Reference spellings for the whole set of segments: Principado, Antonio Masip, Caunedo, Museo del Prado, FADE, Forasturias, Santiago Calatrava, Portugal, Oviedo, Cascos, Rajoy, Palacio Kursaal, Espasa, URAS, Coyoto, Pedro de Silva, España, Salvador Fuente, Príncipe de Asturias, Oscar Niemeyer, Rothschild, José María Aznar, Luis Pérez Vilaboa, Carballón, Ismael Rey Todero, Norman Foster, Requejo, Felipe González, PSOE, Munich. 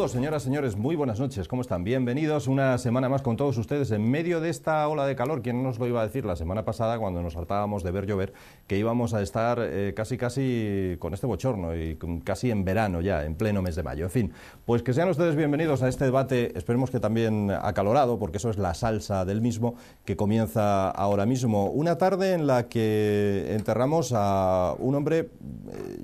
Saludos, señoras, señores, muy buenas noches, ¿cómo están? Bienvenidos una semana más con todos ustedes en medio de esta ola de calor. ¿Quién nos lo iba a decir la semana pasada cuando nos hartábamos de ver llover que íbamos a estar casi con este bochorno y casi en verano ya, en pleno mes de mayo? En fin, pues que sean ustedes bienvenidos a este debate, esperemos que también acalorado, porque eso es la salsa del mismo, que comienza ahora mismo. Una tarde en la que enterramos a un hombre,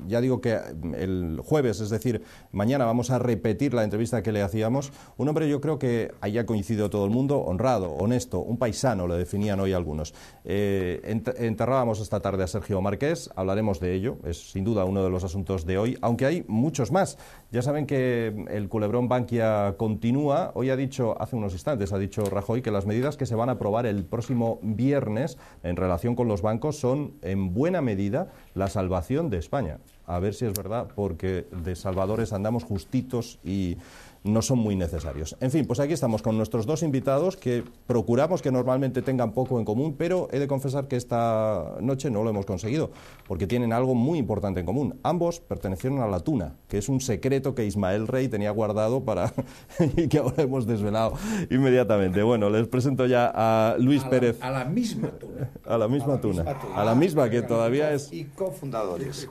ya digo que el jueves, es decir, mañana vamos a repetir la entrevista que le hacíamos, un hombre, yo creo que ahí ha coincidido todo el mundo, honrado, honesto, un paisano, lo definían hoy algunos. Enterrábamos esta tarde a Sergio Márquez, hablaremos de ello, es sin duda uno de los asuntos de hoy, aunque hay muchos más. Ya saben que el culebrón Bankia continúa. Hoy ha dicho, hace unos instantes, ha dicho Rajoy que las medidas que se van a aprobar el próximo viernes en relación con los bancos son, en buena medida, la salvación de España. A ver si es verdad, porque de salvadores andamos justitos y no son muy necesarios. En fin, pues aquí estamos con nuestros dos invitados que procuramos que normalmente tengan poco en común, pero he de confesar que esta noche no lo hemos conseguido, porque tienen algo muy importante en común. Ambos pertenecieron a la tuna, que es un secreto que Ismael Rey tenía guardado para y que ahora hemos desvelado inmediatamente. Bueno, les presento ya a Luis Pérez. A la misma tuna. A la misma tuna. A la misma que todavía es... Y cofundadores.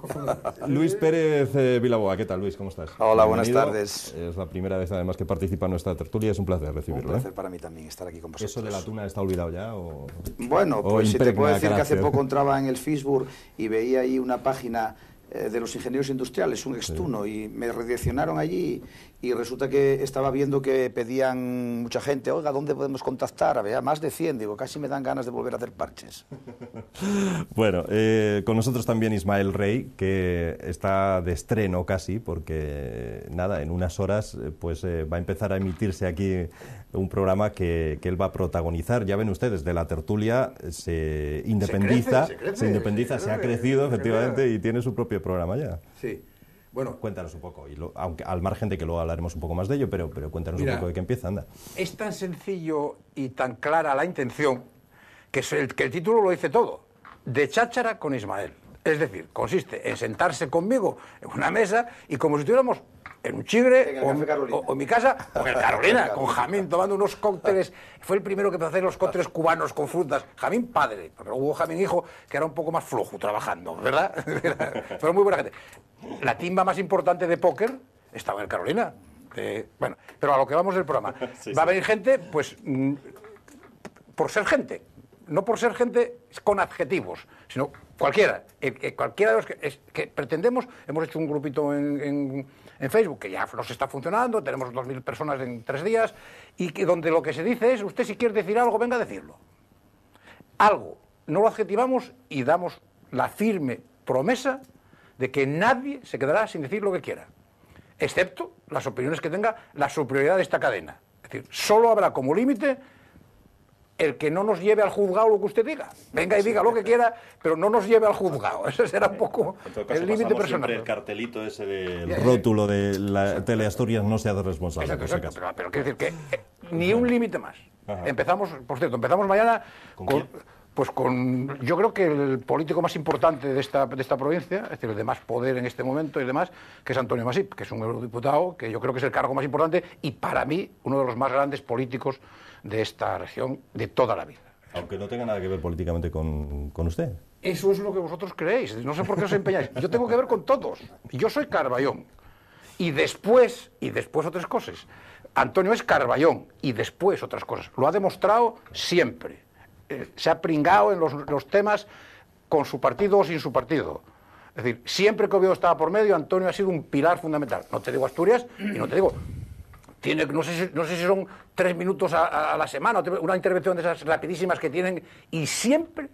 Luis Pérez Vilaboa. ¿Qué tal, Luis? ¿Cómo estás? Hola, buenas tardes. Es la primera vez además que participa en nuestra tertulia, es un placer recibirlo. Un placer para mí también estar aquí con vosotros. ¿Eso de la tuna está olvidado ya? O... Bueno, pues si te puedo decir que hace poco entraba en el Facebook y veía ahí una página de los ingenieros industriales, un extuno, sí. Y me redireccionaron allí y resulta que estaba viendo que pedían mucha gente, oiga, ¿dónde podemos contactar? A ver, más de 100, digo, casi me dan ganas de volver a hacer parches. Bueno, con nosotros también Ismael Rey, que está de estreno casi, porque nada, en unas horas pues va a empezar a emitirse aquí un programa que él va a protagonizar. Ya ven ustedes, de la tertulia se independiza, se ha crecido efectivamente y tiene su propio programa ya. Sí. Bueno, cuéntanos un poco, y aunque al margen de que luego hablaremos un poco más de ello, pero cuéntanos, mira, un poco de qué empieza, anda. Es tan sencillo y tan clara la intención que el título lo dice todo, de cháchara con Ismael. Es decir, consiste en sentarse conmigo en una mesa y como si estuviéramos en un chigre o en mi casa, o en el Carolina, con Jamín tomando unos cócteles. Fue el primero que empezó a hacer los cócteles cubanos con frutas. Jamín padre, pero hubo Jamín hijo que era un poco más flojo trabajando, ¿verdad? Pero muy buena gente. La timba más importante de póker estaba en el Carolina. Bueno, pero a lo que vamos del programa. Sí, va a venir gente, pues, por ser gente. No por ser gente con adjetivos, sino cualquiera. Cualquiera de los que pretendemos. Hemos hecho un grupito en Facebook que ya nos está funcionando. Tenemos 2000 personas en 3 días. Y que donde lo que se dice es, usted si quiere decir algo, venga a decirlo. Algo. No lo adjetivamos y damos la firme promesa de que nadie se quedará sin decir lo que quiera, excepto las opiniones que tenga la superioridad de esta cadena. Es decir, solo habrá como límite el que no nos lleve al juzgado lo que usted diga. Venga y diga lo que quiera, pero no nos lleve al juzgado. Ese será un poco el límite personal. El cartelito ese del rótulo de la Teleasturias no se hace responsable. Exacto. Pero quiero decir que ni un límite más. Ajá. Empezamos, por cierto, empezamos mañana con pues con, yo creo que el político más importante de esta provincia, es decir, el de más poder en este momento y demás, que es Antonio Masip, que es un eurodiputado, que yo creo que es el cargo más importante y para mí uno de los más grandes políticos de esta región de toda la vida. Aunque no tenga nada que ver políticamente con usted. Eso es lo que vosotros creéis, no sé por qué os empeñáis. Yo tengo que ver con todos, yo soy Carballón y después otras cosas. Antonio es Carballón y después otras cosas, lo ha demostrado siempre. Se ha pringado en los temas con su partido o sin su partido. Es decir, siempre que Oviedo estaba por medio, Antonio ha sido un pilar fundamental. No te digo Asturias y no te digo... Tiene, no sé si son 3 minutos a la semana, una intervención de esas rapidísimas que tienen y siempre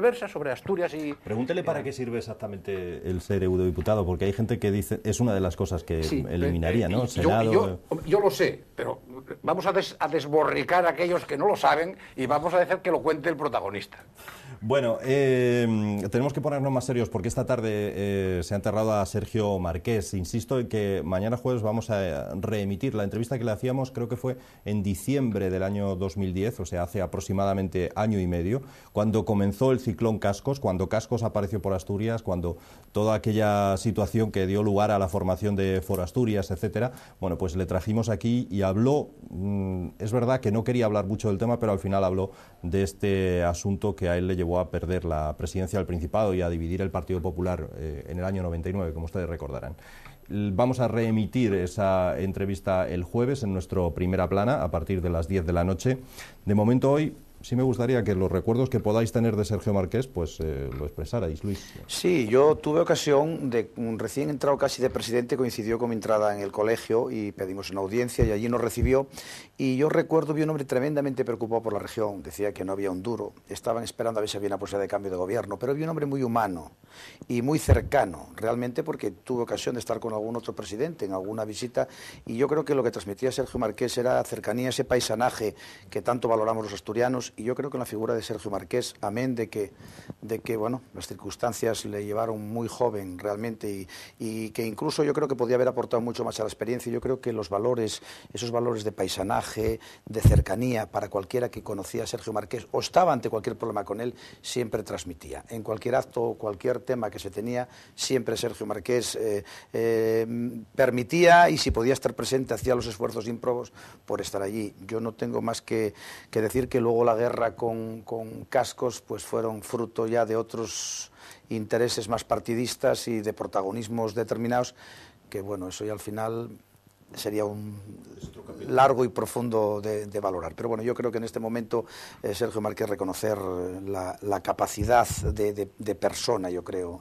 versa sobre Asturias y... Pregúntele para qué sirve exactamente el ser eurodiputado, porque hay gente que dice... Es una de las cosas que sí, eliminaría, ¿no? Senado... Yo lo sé, pero vamos a desborricar a aquellos que no lo saben y vamos a dejar que lo cuente el protagonista. Bueno, tenemos que ponernos más serios porque esta tarde se ha enterrado a Sergio Márquez. Insisto en que mañana jueves vamos a reemitir la entrevista que le hacíamos, creo que fue en diciembre del año 2010, o sea, hace aproximadamente año y medio, cuando comenzó el ciclón Cascos, cuando Cascos apareció por Asturias, cuando toda aquella situación que dio lugar a la formación de Forasturias, etcétera. Bueno, pues le trajimos aquí y habló, es verdad que no quería hablar mucho del tema, pero al final habló de este asunto que a él le llevó a perder la presidencia del Principado y a dividir el Partido Popular en el año 99, como ustedes recordarán. Vamos a reemitir esa entrevista el jueves en nuestro Primera Plana a partir de las 10 de la noche. De momento hoy sí me gustaría que los recuerdos que podáis tener de Sergio Márquez pues lo expresarais, Luis. Sí, yo tuve ocasión de, recién entrado casi de presidente, coincidió con mi entrada en el colegio y pedimos una audiencia y allí nos recibió, y yo recuerdo, vi un hombre tremendamente preocupado por la región, decía que no había un duro, estaban esperando a ver si había una posibilidad de cambio de gobierno, pero vi un hombre muy humano y muy cercano, realmente, porque tuve ocasión de estar con algún otro presidente en alguna visita, y yo creo que lo que transmitía Sergio Márquez era cercanía, ese paisanaje que tanto valoramos los asturianos. Y yo creo que en la figura de Sergio Márquez, amén de que bueno, las circunstancias le llevaron muy joven realmente, y que incluso yo creo que podía haber aportado mucho más a la experiencia. Yo creo que los valores, esos valores de paisanaje, de cercanía, para cualquiera que conocía a Sergio Márquez o estaba ante cualquier problema con él, siempre transmitía. En cualquier acto o cualquier tema que se tenía, siempre Sergio Márquez permitía, y si podía estar presente, hacía los esfuerzos ímprobos por estar allí. Yo no tengo más que decir que luego la guerra con Cascos pues fueron fruto ya de otros intereses más partidistas y de protagonismos determinados, que bueno, eso ya al final sería un largo y profundo de valorar. Pero bueno, yo creo que en este momento Sergio Márquez, reconocer la capacidad de persona, yo creo,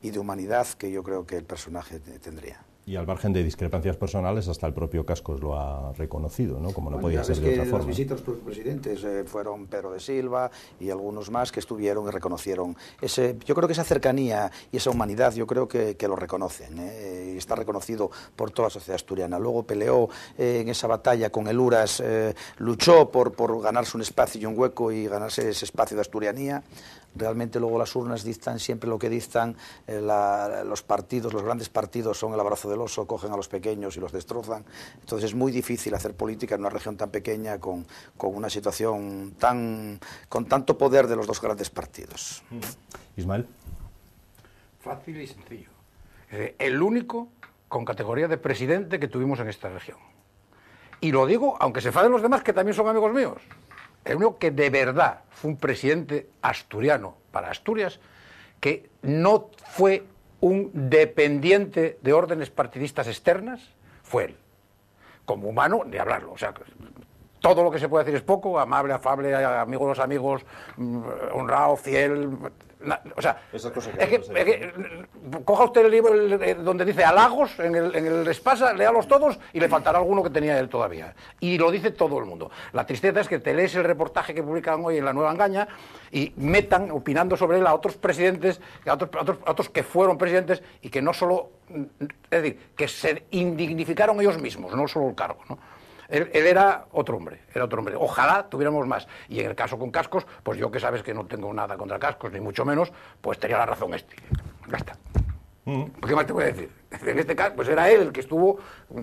y de humanidad, que yo creo que el personaje tendría. Y al margen de discrepancias personales, hasta el propio Cascos lo ha reconocido, ¿no? Como no podía ser de otra forma. Las visitas de los presidentes fueron Pedro de Silva y algunos más que estuvieron y reconocieron. Yo creo que esa cercanía y esa humanidad, yo creo que lo reconocen. Está reconocido por toda la sociedad asturiana. Luego peleó en esa batalla con el URAS, luchó por ganarse un espacio y un hueco y ganarse ese espacio de asturianía. Realmente luego las urnas dictan siempre lo que dictan, los partidos, los grandes partidos son el abrazo del oso, cogen a los pequeños y los destrozan. Entonces es muy difícil hacer política en una región tan pequeña con una situación con tanto poder de los dos grandes partidos. Ismael. Fácil y sencillo. El único con categoría de presidente que tuvimos en esta región. Y lo digo, aunque se enfaden los demás que también son amigos míos. El único que de verdad fue un presidente asturiano para Asturias, que no fue un dependiente de órdenes partidistas externas, fue él. Como humano, ni hablarlo. O sea, todo lo que se puede decir es poco, amable, afable, amigo de los amigos, honrado, fiel. O sea, coja usted el libro donde dice halagos, en el Espasa, léalos todos y le faltará alguno que tenía él todavía. Y lo dice todo el mundo. La tristeza es que te lees el reportaje que publican hoy en La Nueva Engaña y metan opinando sobre él a otros presidentes, a otros que fueron presidentes y que no solo, es decir, que se indignificaron ellos mismos, no solo el cargo, ¿no? Él era otro hombre, Ojalá tuviéramos más. Y en el caso con Cascos, pues yo, que sabes que no tengo nada contra Cascos, ni mucho menos, pues tenía la razón este. Ya está. ¿Qué más te voy a decir? En este caso, pues era él el que estuvo,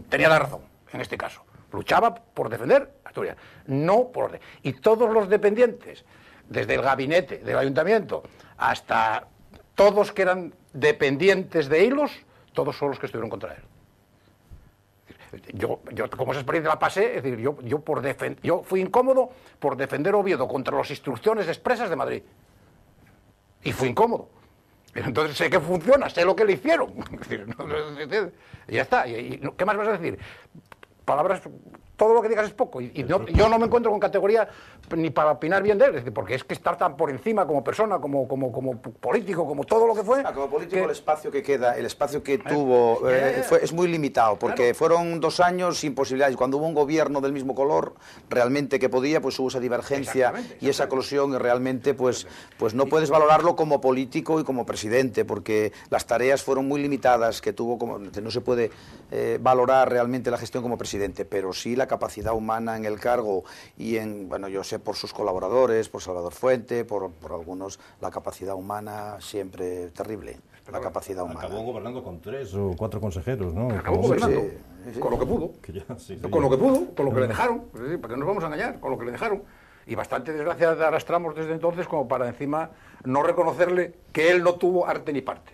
tenía la razón, en este caso. Luchaba por defender Asturias, no por orden. Y todos los dependientes, desde el gabinete del ayuntamiento hasta todos que eran dependientes de hilos, todos son los que estuvieron contra él. Yo como esa experiencia la pasé, es decir, yo fui incómodo por defender Oviedo contra las instrucciones expresas de Madrid. Y fui incómodo. Entonces sé que funciona, sé lo que le hicieron. Es decir, ya está. ¿Y qué más vas a decir? Palabras, todo lo que digas es poco. Yo no me encuentro con categoría ni para opinar bien de él, es decir, porque es que estar tan por encima como persona, como político, como todo lo que fue... Como político el espacio que queda, el espacio que tuvo, es muy limitado, porque claro, fueron 2 años sin posibilidades. Cuando hubo un gobierno del mismo color, realmente que podía, pues hubo esa divergencia y esa colusión, y realmente pues no puedes valorarlo como político y como presidente, porque las tareas fueron muy limitadas que tuvo, no se puede valorar realmente la gestión como presidente, pero sí la la capacidad humana en el cargo y en, bueno, yo sé por sus colaboradores, por Salvador Fuente, por algunos, la capacidad humana siempre terrible. La capacidad humana. Acabó gobernando con 3 o 4 consejeros, ¿no? Acabó gobernando. Sí. Con lo que pudo. Que ya, sí, sí. Con lo que pudo, con lo que le dejaron. Sí, ¿para qué nos vamos a engañar? Con lo que le dejaron. Y bastante desgracia arrastramos desde entonces como para encima no reconocerle que él no tuvo arte ni parte.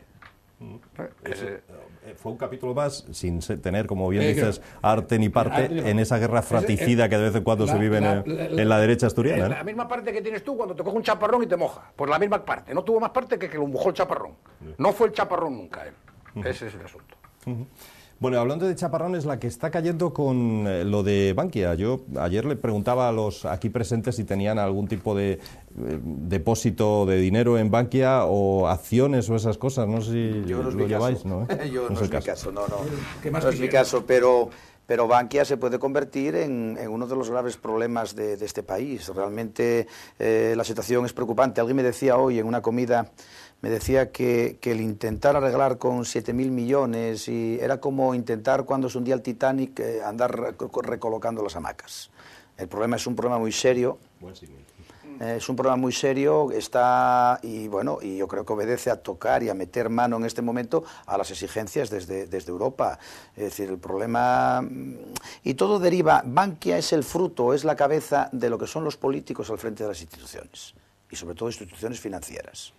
Fue un capítulo más sin tener, como bien dices, arte ni parte en esa guerra fratricida que de vez en cuando se vive en la derecha asturiana. La misma parte que tienes tú cuando te coge un chaparrón y te moja. Pues la misma parte. No tuvo más parte que lo mojó el chaparrón. No fue el chaparrón nunca él. Ese es el asunto. Bueno, hablando de chaparrones, la que está cayendo con lo de Bankia. Yo ayer le preguntaba a los aquí presentes si tenían algún tipo de depósito de dinero en Bankia o acciones o esas cosas. No sé si yo no lo lleváis, ¿no? Yo no, no es mi caso, no, no. ¿Qué más no es mi caso, pero Bankia se puede convertir en uno de los graves problemas de este país. Realmente la situación es preocupante. Alguien me decía hoy en una comida, me decía que el intentar arreglar con 7.000 millones y era como intentar cuando se hundía el Titanic andar recolocando las hamacas. El problema es un problema muy serio. Buen símil. Es un problema muy serio, está, y bueno, y yo creo que obedece a tocar y a meter mano en este momento a las exigencias desde Europa. Es decir, el problema, y todo deriva, Bankia es el fruto, es la cabeza de lo que son los políticos al frente de las instituciones, y sobre todo instituciones financieras.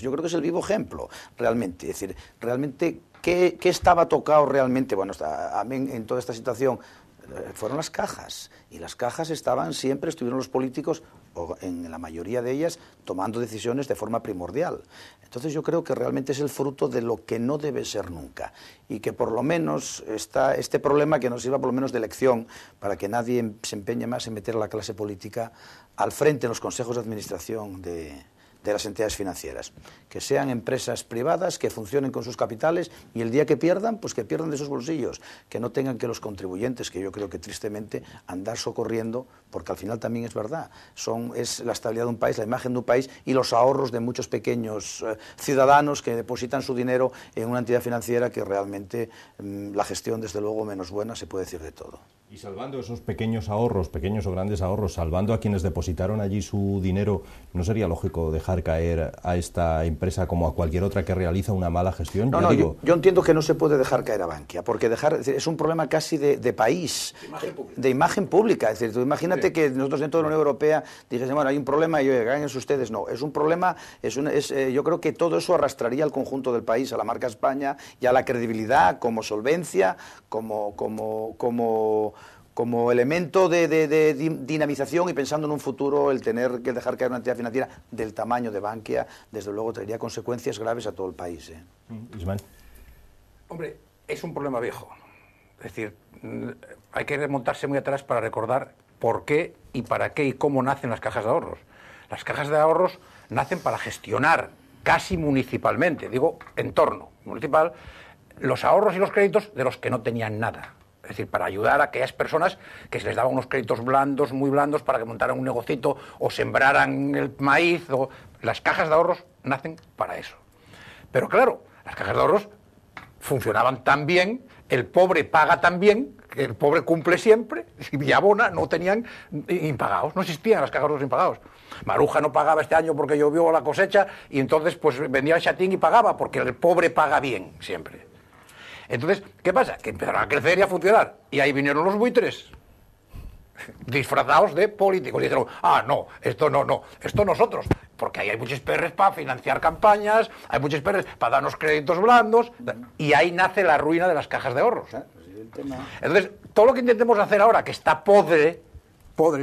Yo creo que es el vivo ejemplo, realmente. Es decir, realmente, ¿qué estaba tocado realmente? Bueno, a mí en toda esta situación fueron las cajas, y las cajas estaban siempre, estuvieron los políticos, o en la mayoría de ellas, tomando decisiones de forma primordial. Entonces yo creo que realmente es el fruto de lo que no debe ser nunca, y que por lo menos está este problema que nos sirva por lo menos de lección, para que nadie se empeñe más en meter a la clase política al frente en los consejos de administración de las entidades financieras, que sean empresas privadas, que funcionen con sus capitales y el día que pierdan, pues que pierdan de sus bolsillos, que no tengan que los contribuyentes, que yo creo que tristemente andar socorriendo, porque al final también es verdad, es la estabilidad de un país, la imagen de un país y los ahorros de muchos pequeños ciudadanos que depositan su dinero en una entidad financiera que realmente la gestión desde luego menos buena, se puede decir de todo. Y salvando esos pequeños ahorros, pequeños o grandes ahorros, salvando a quienes depositaron allí su dinero, ¿no sería lógico dejar caer a esta empresa como a cualquier otra que realiza una mala gestión? No, yo entiendo que no se puede dejar caer a Bankia, porque es un problema casi de país, de imagen pública. Es decir, tú imagínate que nosotros dentro de la Unión Europea dijesen, bueno, hay un problema y yo gáñense ustedes. No, es un problema, yo creo que todo eso arrastraría al conjunto del país, a la marca España y a la credibilidad como solvencia, como elemento de dinamización, y pensando en un futuro, el tener que dejar caer una entidad financiera del tamaño de Bankia, desde luego traería consecuencias graves a todo el país, ¿eh? Ismael. Hombre, es un problema viejo. Es decir, hay que remontarse muy atrás para recordar por qué y para qué y cómo nacen las cajas de ahorros. Las cajas de ahorros nacen para gestionar casi municipalmente, digo, entorno municipal, los ahorros y los créditos de los que no tenían nada. Es decir, para ayudar a aquellas personas que se les daban unos créditos blandos, muy blandos, para que montaran un negocito o sembraran el maíz. Las cajas de ahorros nacen para eso. Pero claro, las cajas de ahorros funcionaban tan bien, el pobre paga tan bien, que el pobre cumple siempre, y Villabona no tenían impagados, no existían las cajas de ahorros impagados. Maruja no pagaba este año porque llovió la cosecha, y entonces pues vendía el chatín y pagaba, porque el pobre paga bien siempre. Entonces, ¿qué pasa? Que empezaron a crecer y a funcionar. Y ahí vinieron los buitres, disfrazados de políticos. Y dijeron, ah, no, esto no, no, esto nosotros. Porque ahí hay muchos perres para financiar campañas, hay muchos perres para darnos créditos blandos. Y ahí nace la ruina de las cajas de ahorros. Entonces, todo lo que intentemos hacer ahora, que está podre,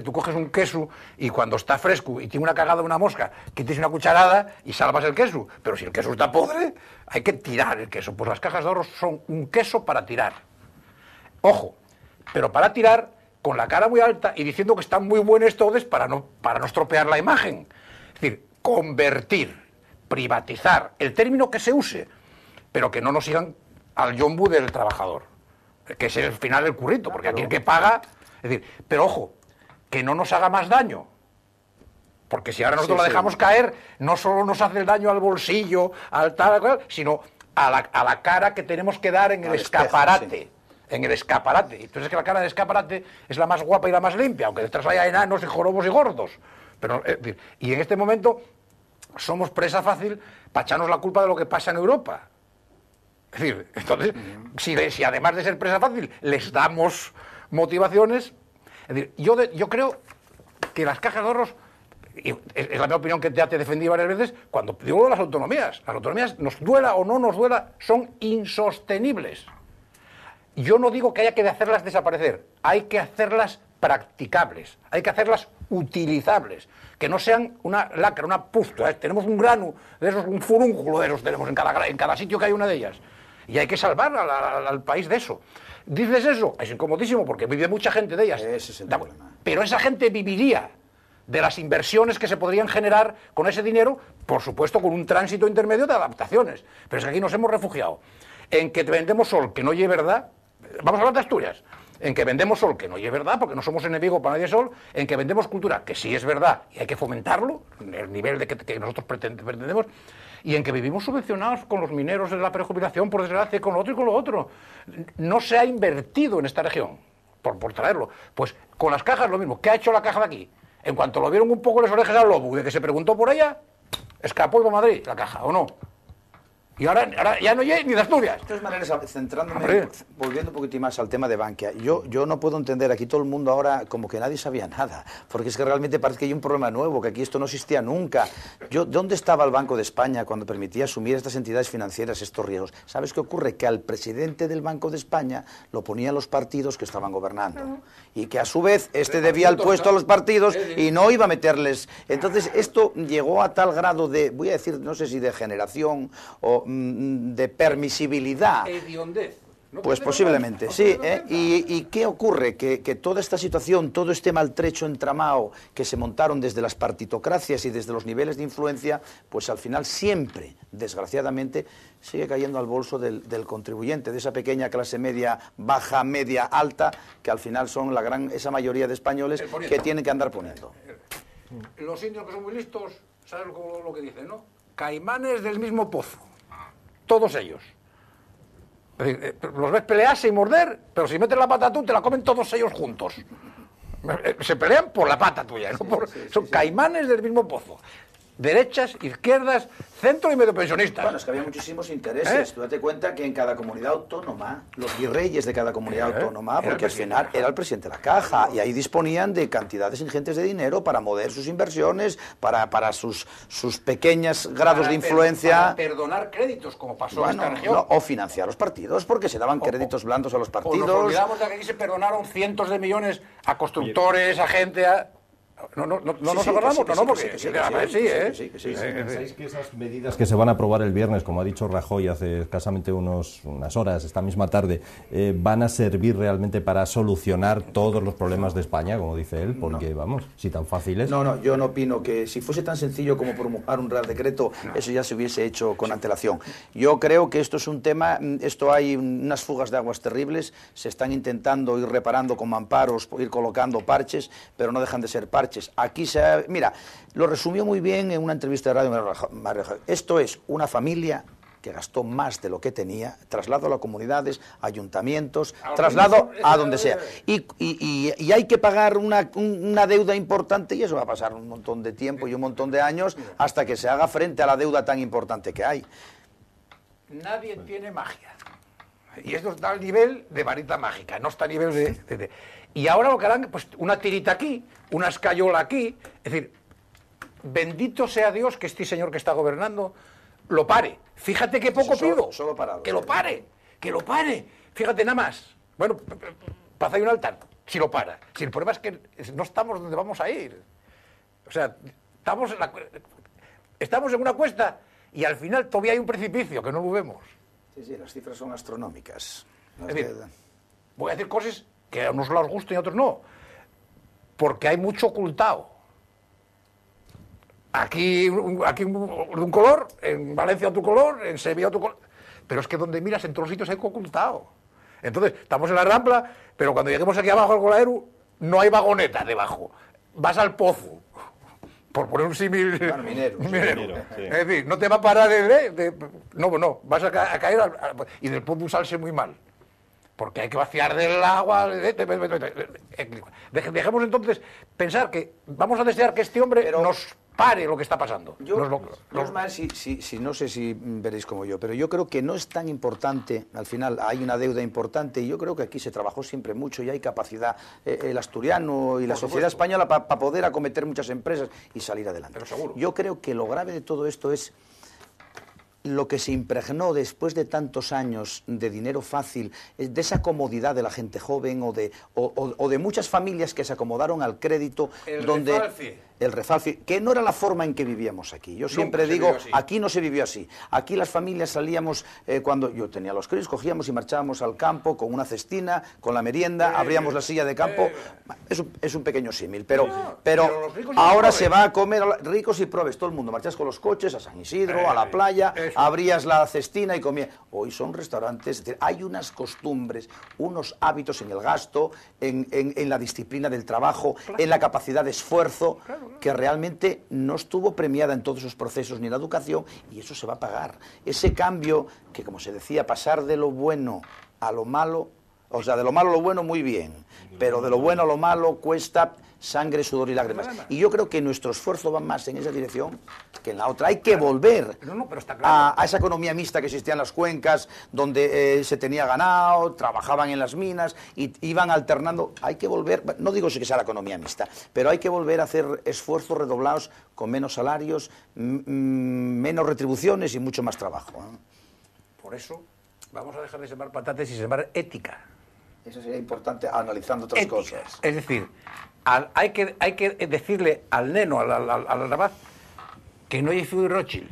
tú coges un queso y cuando está fresco y tiene una cagada de una mosca, quites una cucharada y salvas el queso. Pero si el queso está podre, hay que tirar el queso. Pues las cajas de ahorros son un queso para tirar. Ojo, pero para tirar con la cara muy alta y diciendo que están muy buenos todos para no estropear la imagen. Es decir, convertir, privatizar, el término que se use, pero que no nos sigan al yombu del trabajador, que es el final del currito, porque aquí el que paga... Es decir, pero ojo, que no nos haga más daño, porque si ahora nosotros la dejamos caer, no solo nos hace el daño al bolsillo, al tal, sino a la cara que tenemos que dar en el escaparate. en el escaparate. Entonces, que la cara del escaparate es la más guapa y la más limpia, aunque detrás haya enanos y jorobos y gordos. Pero, es decir, y en este momento somos presa fácil para echarnos la culpa de lo que pasa en Europa. Es decir, entonces, si además de ser presa fácil les damos motivaciones... Es decir, yo creo que las cajas de ahorros... Y es la misma opinión que ya te defendí varias veces cuando digo de las autonomías nos duela o no nos duela, son insostenibles. Yo no digo que haya que hacerlas desaparecer, hay que hacerlas practicables, hay que hacerlas utilizables, que no sean una lacra, una pústula. Tenemos un grano de esos, un furúnculo de esos tenemos en cada sitio que hay una de ellas, y hay que salvar al país de eso. Dices eso, es incomodísimo porque vive mucha gente de ellas. Ese es el problema. Pero esa gente viviría de las inversiones que se podrían generar con ese dinero, por supuesto con un tránsito intermedio de adaptaciones. Pero es que aquí nos hemos refugiado en que vendemos sol que no lleve verdad, vamos a hablar de Asturias, en que vendemos sol que no lleve verdad, porque no somos enemigos para nadie sol, en que vendemos cultura, que sí es verdad y hay que fomentarlo, el nivel de que nosotros pretendemos, y en que vivimos subvencionados con los mineros de la prejubilación, por desgracia, con lo otro y con lo otro. No se ha invertido en esta región, por traerlo. Pues con las cajas lo mismo. ¿Qué ha hecho la caja de aquí? En cuanto lo vieron un poco las orejas al lobo, de que se preguntó por ella, escapó de Madrid, la caja, ¿o no? Y ahora ya no llega ni de Asturias. De todas maneras, centrándome, volviendo un poquito más al tema de Bankia, yo no puedo entender, aquí todo el mundo ahora como que nadie sabía nada, porque es que realmente parece que hay un problema nuevo, que aquí esto no existía nunca. ¿Dónde estaba el Banco de España cuando permitía asumir estas entidades financieras estos riesgos? ¿Sabes qué ocurre? Que al presidente del Banco de España lo ponían los partidos que estaban gobernando, y que a su vez este debía el puesto a los partidos y no iba a meterles. Entonces esto llegó a tal grado de, voy a decir, no sé si de generación o de permisibilidad. Hediondez. No, pues posiblemente, no, sí. ¿Y qué ocurre? Que toda esta situación, todo este maltrecho entramado que se montaron desde las partitocracias y desde los niveles de influencia, pues al final siempre, desgraciadamente, sigue cayendo al bolso del contribuyente, de esa pequeña clase media, baja, media, alta, que al final son esa mayoría de españoles que tienen que andar poniendo. Los indios que son muy listos, ¿sabes lo que dicen, no? Caimanes del mismo pozo. Todos ellos. Los ves pelearse y morder, pero si metes la pata tú, te la comen todos ellos juntos. Se pelean por la pata tuya, ¿no? Son caimanes del mismo pozo. Derechas, izquierdas, centro y medio pensionistas. Bueno, es que había muchísimos intereses. Tú date cuenta que en cada comunidad autónoma, los virreyes de cada comunidad autónoma, porque al final era el presidente de la caja, y ahí disponían de cantidades ingentes de dinero para mover sus inversiones, para sus pequeños grados de influencia. Para perdonar créditos, como pasó en esta región. No, o financiar los partidos, porque se daban créditos blandos a los partidos. O nos olvidamos de que aquí se perdonaron cientos de millones a constructores, a gente... No nos acordamos, ¿no? Porque sí, ¿pensáis que esas medidas que se van a aprobar el viernes, como ha dicho Rajoy hace escasamente unas horas, esta misma tarde, van a servir realmente para solucionar todos los problemas de España, como dice él? Porque, vamos, si tan fácil es... No, yo no opino que si fuese tan sencillo como promulgar un real decreto, eso ya se hubiese hecho con antelación. Yo creo que esto es un tema, esto hay unas fugas de aguas terribles, se están intentando ir reparando con mamparos, ir colocando parches, pero no dejan de ser parches. Aquí mira, lo resumió muy bien en una entrevista de radio. Esto es una familia que gastó más de lo que tenía, traslado a las comunidades, ayuntamientos, traslado a donde sea. Y hay que pagar una deuda importante, y eso va a pasar un montón de tiempo y un montón de años hasta que se haga frente a la deuda tan importante que hay. Nadie tiene magia. Y esto está al nivel de varita mágica, no está al nivel de Y ahora lo que harán, pues una tirita aquí, una escayola aquí. Es decir, bendito sea Dios que este señor que está gobernando lo pare. Fíjate qué poco pido. Solo parado. Que lo pare, que lo pare. Fíjate nada más. Bueno, pasa ahí un altar, si lo para. Si el problema es que no estamos donde vamos a ir. O sea, estamos en una cuesta y al final todavía hay un precipicio que no lo vemos. Sí, las cifras son astronómicas. Es decir, voy a decir cosas que a unos lados gustan y a otros no, porque hay mucho ocultado. Aquí un color, en Valencia otro color, en Sevilla otro color, pero es que donde miras en todos los sitios hay ocultado. Entonces, estamos en la Rambla, pero cuando lleguemos aquí abajo al Golaeru, no hay vagoneta debajo, vas al pozo, por poner un símil... Claro, minero. Sí. Es decir, no te va a parar vas a caer y del pozo salse muy mal. porque hay que vaciar del agua. Dejemos entonces pensar que vamos a desear que este hombre nos pare lo que está pasando. No sé si veréis como yo, pero yo creo que no es tan importante. Al final hay una deuda importante y yo creo que aquí se trabajó siempre mucho y hay capacidad el asturiano y la sociedad española para poder acometer muchas empresas y salir adelante. Yo creo que lo grave de todo esto es lo que se impregnó después de tantos años de dinero fácil, de esa comodidad de la gente joven o de muchas familias que se acomodaron al crédito. El refalfi, que no era la forma en que vivíamos aquí. Yo siempre digo, aquí no se vivió así. Aquí las familias salíamos cuando yo tenía los críos, cogíamos y marchábamos al campo con una cestina, con la merienda, abríamos la silla de campo. Es un pequeño símil, pero ahora se va a comer ricos y probes, todo el mundo. Marchas con los coches a San Isidro, a la playa, abrías la cestina y comías. Hoy son restaurantes, es decir, hay unas costumbres, unos hábitos en el gasto, en la disciplina del trabajo, en la capacidad de esfuerzo, que realmente no estuvo premiada en todos esos procesos ni la educación, y eso se va a pagar. Ese cambio que, como se decía, pasar de lo bueno a lo malo, o sea, de lo malo a lo bueno muy bien, pero de lo bueno a lo malo cuesta sangre, sudor y lágrimas. Y yo creo que nuestro esfuerzo va más en esa dirección que en la otra. Hay que volver a esa economía mixta que existía en las cuencas, donde se tenía ganado, trabajaban en las minas y iban alternando. Hay que volver, no digo que sea la economía mixta, pero hay que volver a hacer esfuerzos redoblados con menos salarios, menos retribuciones y mucho más trabajo. Por eso vamos a dejar de sembrar patatas y sembrar ética. Eso sería importante analizando otras cosas. Es decir, hay que decirle al neno, al rapaz, que no he sido Rothschild,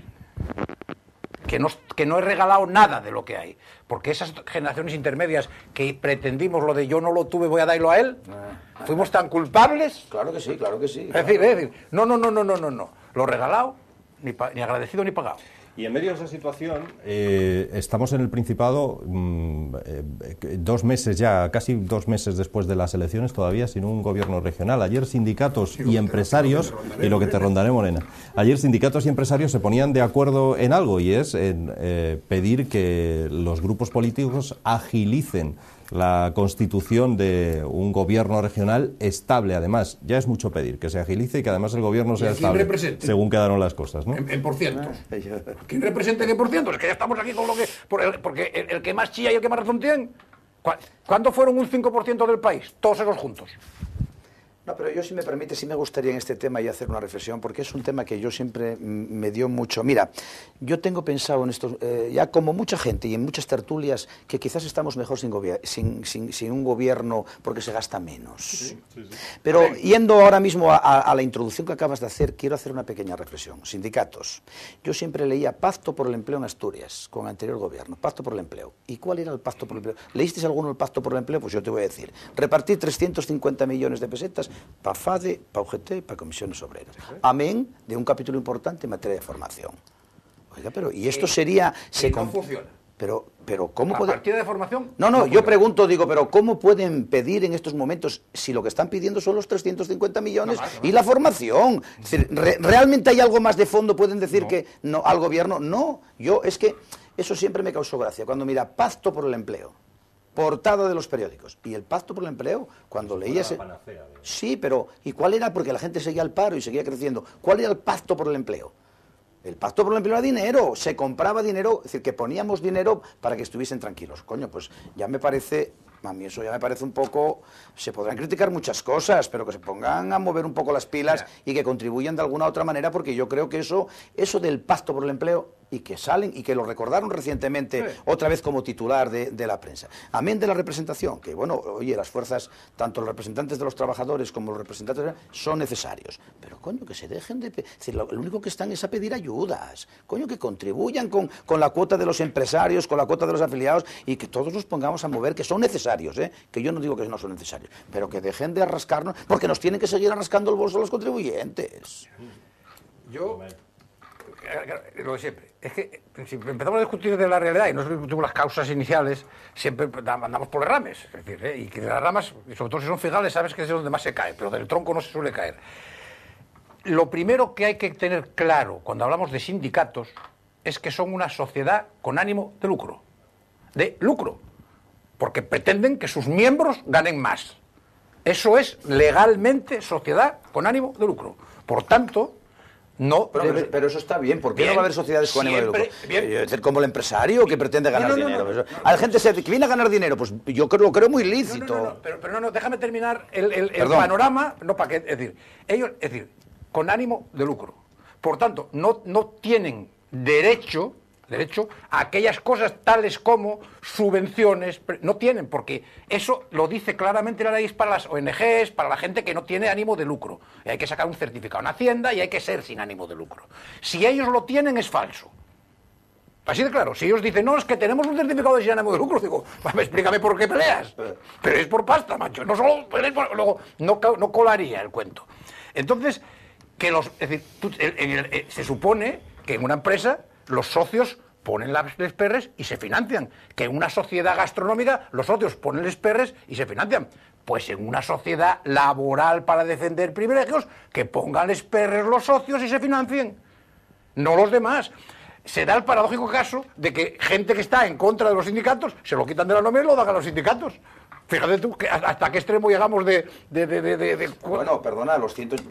que no he regalado nada de lo que hay. Porque esas generaciones intermedias que pretendimos lo de yo no lo tuve, voy a darlo a él, fuimos tan culpables. Claro que sí, claro que sí. Claro. Es decir, no. Lo regalado, ni agradecido ni pagado. Y en medio de esa situación, estamos en el Principado 2 meses ya, casi 2 meses después de las elecciones, todavía sin un gobierno regional. Ayer sindicatos y empresarios, y lo que te rondaré, Morena, ayer sindicatos y empresarios se ponían de acuerdo en algo, y es en pedir que los grupos políticos agilicen la constitución de un gobierno regional estable. Además, ya es mucho pedir que se agilice y que además el gobierno sea estable, represente, según quedaron las cosas, ¿no? En por ciento. ¿Quién representa qué por ciento? Es que ya estamos aquí con lo que... Porque el que más chilla y el que más razón tiene... ¿Cuándo fueron un 5% del país? Todos esos juntos. No, pero yo, si me permite, sí me gustaría en este tema y hacer una reflexión, porque es un tema que yo siempre me dio mucho. Mira, yo tengo pensado en esto, ya como mucha gente y en muchas tertulias, que quizás estamos mejor sin un gobierno porque se gasta menos. Sí. Pero yendo ahora mismo a la introducción que acabas de hacer, quiero hacer una pequeña reflexión. Sindicatos. Yo siempre leía Pacto por el Empleo en Asturias, con el anterior gobierno, Pacto por el Empleo. ¿Y cuál era el Pacto por el Empleo? ¿Leísteis alguno el Pacto por el Empleo? Pues yo te voy a decir. Repartir 350 millones de pesetas para FADE, para UGT, para comisiones obreras. Amén de un capítulo importante en materia de formación. Oiga, pero y esto sería... no funciona. Pero ¿cómo puede...? ¿A partir de formación? No, yo pregunto, digo, pero ¿cómo pueden pedir en estos momentos si lo que están pidiendo son los 350 millones y la formación? Es decir, ¿realmente hay algo más de fondo? ¿Pueden decir que no al gobierno? No, yo es que eso siempre me causó gracia. Cuando mira, Pacto por el Empleo, portada de los periódicos. Y el Pacto por el Empleo, cuando leías... panacea, sí, pero ¿y cuál era? Porque la gente seguía al paro y seguía creciendo. ¿Cuál era el Pacto por el Empleo? El Pacto por el Empleo era dinero, se compraba dinero, es decir, que poníamos dinero para que estuviesen tranquilos. Coño, pues ya me parece... A mí eso ya me parece un poco... Se podrán criticar muchas cosas, pero que se pongan a mover un poco las pilas y que contribuyan de alguna u otra manera, porque yo creo que eso del Pacto por el Empleo, y que salen, y que lo recordaron recientemente otra vez como titular de la prensa. Amén de la representación, que bueno, oye, las fuerzas, tanto los representantes de los trabajadores como los representantes de la, son necesarios. Pero coño, que se dejen de... Es decir, lo único que están es a pedir ayudas. Coño, que contribuyan con la cuota de los empresarios, con la cuota de los afiliados, y que todos nos pongamos a mover, que son necesarios, que yo no digo que no son necesarios, pero que dejen de rascarnos, porque nos tienen que seguir arrascando el bolso a los contribuyentes. Yo... Lo de siempre. Es que si empezamos a discutir de la realidad y no discutimos las causas iniciales, siempre andamos por las ramas. Es decir, y que las ramas, sobre todo si son figales, sabes que es donde más se cae, pero del tronco no se suele caer. Lo primero que hay que tener claro cuando hablamos de sindicatos es que son una sociedad con ánimo de lucro. porque pretenden que sus miembros ganen más. Eso es legalmente sociedad con ánimo de lucro. Por tanto, no... Pero eso está bien, porque no va a haber sociedades con ánimo de lucro. Bien. Como el empresario que pretende ganar dinero. A la gente que viene a ganar dinero, pues yo creo, lo creo muy lícito. No, déjame terminar el panorama. No, para qué, es decir, ellos, es decir, con ánimo de lucro. Por tanto, no tienen derecho a aquellas cosas tales como subvenciones, no tienen, porque eso lo dice claramente la ley, es para las ONGs, para la gente que no tiene ánimo de lucro. Y hay que sacar un certificado en Hacienda y hay que ser sin ánimo de lucro. Si ellos lo tienen, es falso. Así de claro, si ellos dicen, no, es que tenemos un certificado de sin ánimo de lucro, digo, explícame por qué peleas. Pero es por pasta, macho, no solo peleas por... Luego, no colaría el cuento. Entonces, es decir, se supone que en una empresa... los socios ponen las perres y se financian. Que en una sociedad gastronómica los socios ponen las perres y se financian. Pues en una sociedad laboral para defender privilegios, que pongan las perres los socios y se financien. No los demás. Se da el paradójico caso de que gente que está en contra de los sindicatos se lo quitan de la nómina y lo dan a los sindicatos. Fíjate tú, ¿hasta qué extremo llegamos de... Bueno, perdona,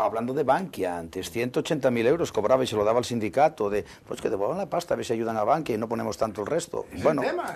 hablando de Bankia antes, 180.000 euros cobraba y se lo daba al sindicato, pues que devuelvan la pasta, a ver si ayudan a Bankia y no ponemos tanto el resto. Es bueno, el tema,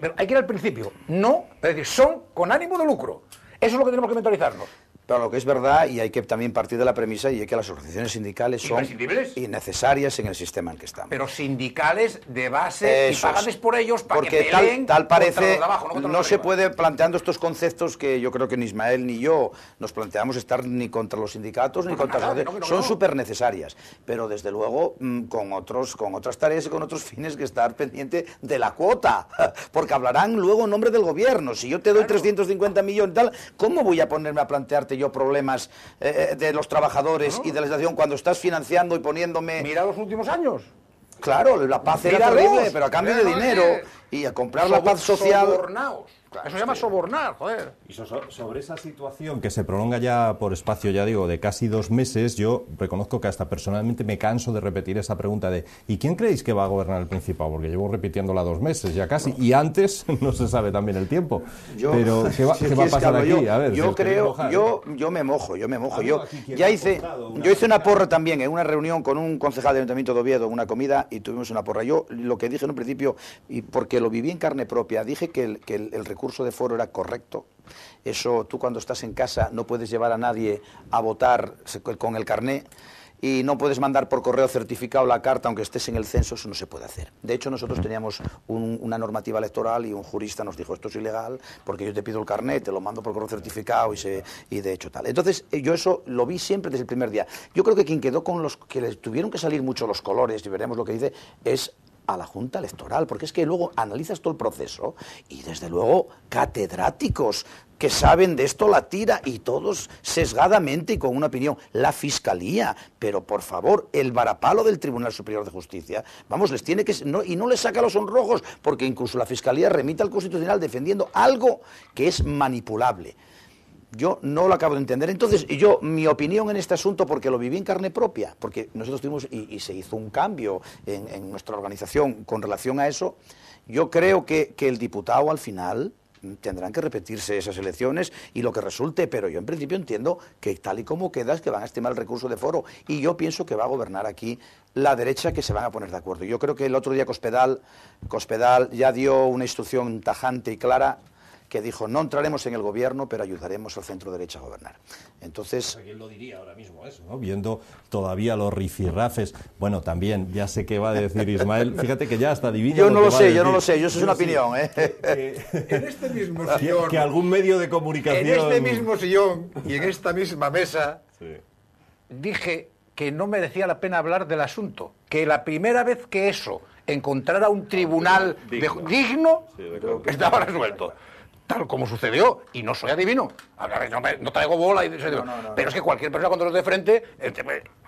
pero hay que ir al principio, no, es decir, son con ánimo de lucro, eso es lo que tenemos que mentalizarnos. Pero lo que es verdad, y hay que también partir de la premisa, y es que las organizaciones sindicales son innecesarias en el sistema en el que estamos. Pero sindicales de base, y pagadas por ellos para que peleen contra los de abajo, no contra los de arriba. Porque tal parece, no se puede, planteando estos conceptos que yo creo que ni Ismael ni yo nos planteamos estar ni contra los sindicatos, ni contra los... Son súper necesarias, pero desde luego con otras tareas y con otros fines que estar pendiente de la cuota, porque hablarán luego en nombre del gobierno. Si yo te doy 350 millones y tal, ¿cómo voy a ponerme a plantearte yo problemas de los trabajadores y de la situación cuando estás financiando y poniéndome... Mira los últimos años. Claro, la paz era terrible, pero a cambio de dinero y a comprar la paz social... Sobornaos. Claro, eso se llama sobornar, joder. Y sobre esa situación que se prolonga ya por espacio, ya digo, de casi 2 meses, yo reconozco que hasta personalmente me canso de repetir esa pregunta de ¿y quién creéis que va a gobernar el Principado? Porque llevo repitiéndola 2 meses ya casi, y antes no se sabe también el tiempo. Pero ¿qué va a pasar aquí? A ver, yo creo, yo me mojo. Yo hice una porra también en una reunión con un concejal del Ayuntamiento de Oviedo, en una comida, y tuvimos una porra. Yo lo que dije en un principio, y porque lo viví en carne propia, dije que el recurso de foro era correcto. Eso, tú cuando estás en casa no puedes llevar a nadie a votar con el carné y no puedes mandar por correo certificado la carta aunque estés en el censo, eso no se puede hacer. De hecho, nosotros teníamos una normativa electoral y un jurista nos dijo, esto es ilegal porque yo te pido el carné, te lo mando por correo certificado y de hecho tal. Entonces, yo eso lo vi siempre desde el primer día. Yo creo que quien quedó con los que les tuvieron que salir mucho los colores, y veremos lo que dice, es a la Junta Electoral, porque es que luego analizas todo el proceso y desde luego catedráticos que saben de esto la tira y todos sesgadamente y con una opinión. La Fiscalía, pero por favor, el varapalo del Tribunal Superior de Justicia, vamos, les tiene que... y no les saca los sonrojos, porque incluso la Fiscalía remite al Constitucional defendiendo algo que es manipulable. Yo no lo acabo de entender. Entonces, mi opinión en este asunto, porque lo viví en carne propia, porque nosotros tuvimos, y se hizo un cambio en nuestra organización con relación a eso, yo creo que el diputado al final tendrán que repetirse esas elecciones y lo que resulte, pero yo en principio entiendo que tal y como quedas que van a estimar el recurso de foro, y yo pienso que va a gobernar aquí la derecha, que se van a poner de acuerdo. Yo creo que el otro día Cospedal ya dio una instrucción tajante y clara, que dijo, no entraremos en el gobierno, pero ayudaremos al centro derecha a gobernar. Entonces... ¿Quién lo diría ahora mismo eso, no? Viendo todavía los rifirrafes. Bueno, también, ya sé qué va a decir Ismael. Fíjate que ya hasta adivino. Yo no lo sé. Eso es una opinión, ¿eh? En este mismo sillón... Que algún medio de comunicación... En este mismo sillón y en esta misma mesa... Sí. Dije que no merecía la pena hablar del asunto. Que la primera vez que eso encontrara un tribunal digno estaba resuelto. Tal como sucedió, y no soy adivino, no traigo bola, pero es que cualquier persona cuando los de frente,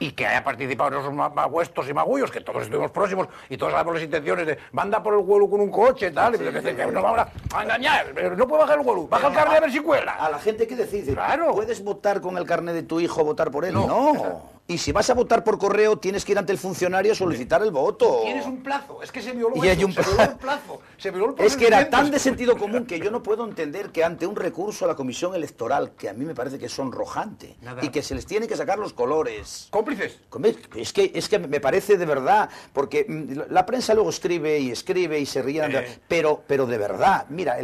y que haya participado en esos magüestos y magullos, que todos estuvimos próximos, y todos sabemos las intenciones de, manda por el huelu con un coche, tal, y no vamos a engañar, pero no puede bajar el huelu, baja el carnet a ver si cuela. A la gente que decide, puedes votar con el carnet de tu hijo, votar por él, no. Y si vas a votar por correo, tienes que ir ante el funcionario a solicitar el voto. Tienes un plazo, es que se violó, y hay un plazo. Se violó el plazo. Se violó el plazo. Es que era tan de sentido común que yo no puedo entender que ante un recurso a la Comisión Electoral, que a mí me parece que es sonrojante, y que se les tiene que sacar los colores. ¿Cómplices? Es que me parece de verdad, porque la prensa luego escribe y se ríen, pero de verdad, mira,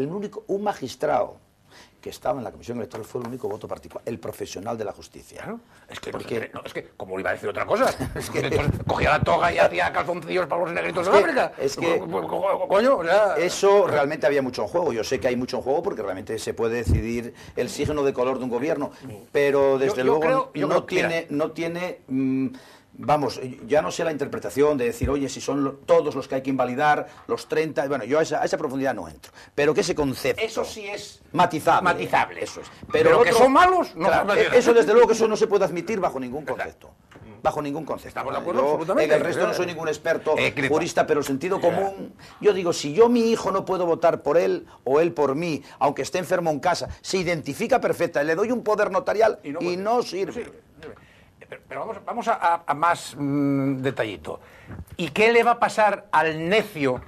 un magistrado que estaba en la Comisión Electoral fue el único voto particular, el profesional de la justicia. Claro, es que ¿cómo le iba a decir otra cosa? Es que cogía la toga y hacía calzoncillos para los negritos de África. Es que coño, o sea, eso realmente había mucho en juego. Yo sé que hay mucho en juego porque realmente se puede decidir el signo de color de un gobierno, pero desde luego no tiene vamos, ya no sé la interpretación de decir, oye, si son todos los que hay que invalidar, los 30... Bueno, yo a esa profundidad no entro. Pero que ese concepto... Eso sí es... Matizable. Eso es. Pero que son malos... No, claro, eso, desde luego, que eso no se puede admitir bajo ningún concepto. Bajo ningún concepto. Estamos de acuerdo, absolutamente. En el resto no soy ningún experto jurista, pero el sentido común... Yo digo, si yo, mi hijo, no puedo votar por él o él por mí, aunque esté enfermo en casa, se identifica perfecta, le doy un poder notarial y no sirve. Pero vamos a más detallito. ¿Y qué le va a pasar al necio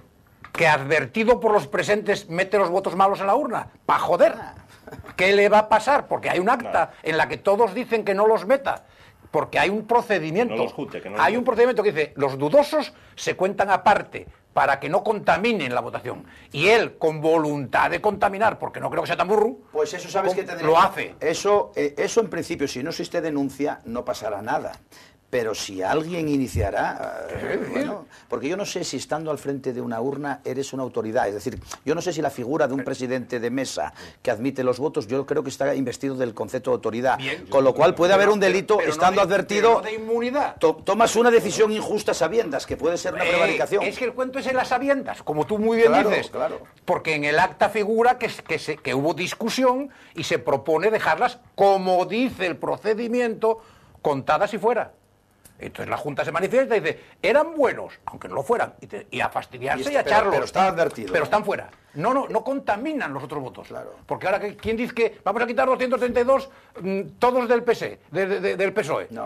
que, advertido por los presentes, mete los votos malos en la urna? ¡Pa joder! ¿Qué le va a pasar? Porque hay un acta en la que todos dicen que no los meta. Porque hay un procedimiento. No los jute, que no los... Hay un procedimiento que dice, los dudosos se cuentan aparte para que no contaminen la votación. Y él, con voluntad de contaminar, porque no creo que sea tan burro, pues eso sabes que lo hace. Eso en principio, si no existe denuncia, no pasará nada. Pero si alguien iniciará... Bueno, porque yo no sé si estando al frente de una urna eres una autoridad. Es decir, yo no sé si la figura de un presidente de mesa que admite los votos, yo creo que está investido del concepto de autoridad. Bien, con lo cual puede haber un delito estando advertido... Pero de inmunidad. Tomas una decisión injusta a sabiendas, que puede ser una prevaricación. Es que el cuento es en las sabiendas, como tú muy bien dices. Claro. Porque en el acta figura que hubo discusión y se propone dejarlas, como dice el procedimiento, contadas y fuera. Entonces la Junta se manifiesta y dice, eran buenos, aunque no lo fueran, y a fastidiarse y a echarlos. Pero están advertidos. Pero están fuera. No contaminan los otros votos. Claro. Porque ahora, ¿quién dice que vamos a quitar 232 todos del PC, del PSOE? No,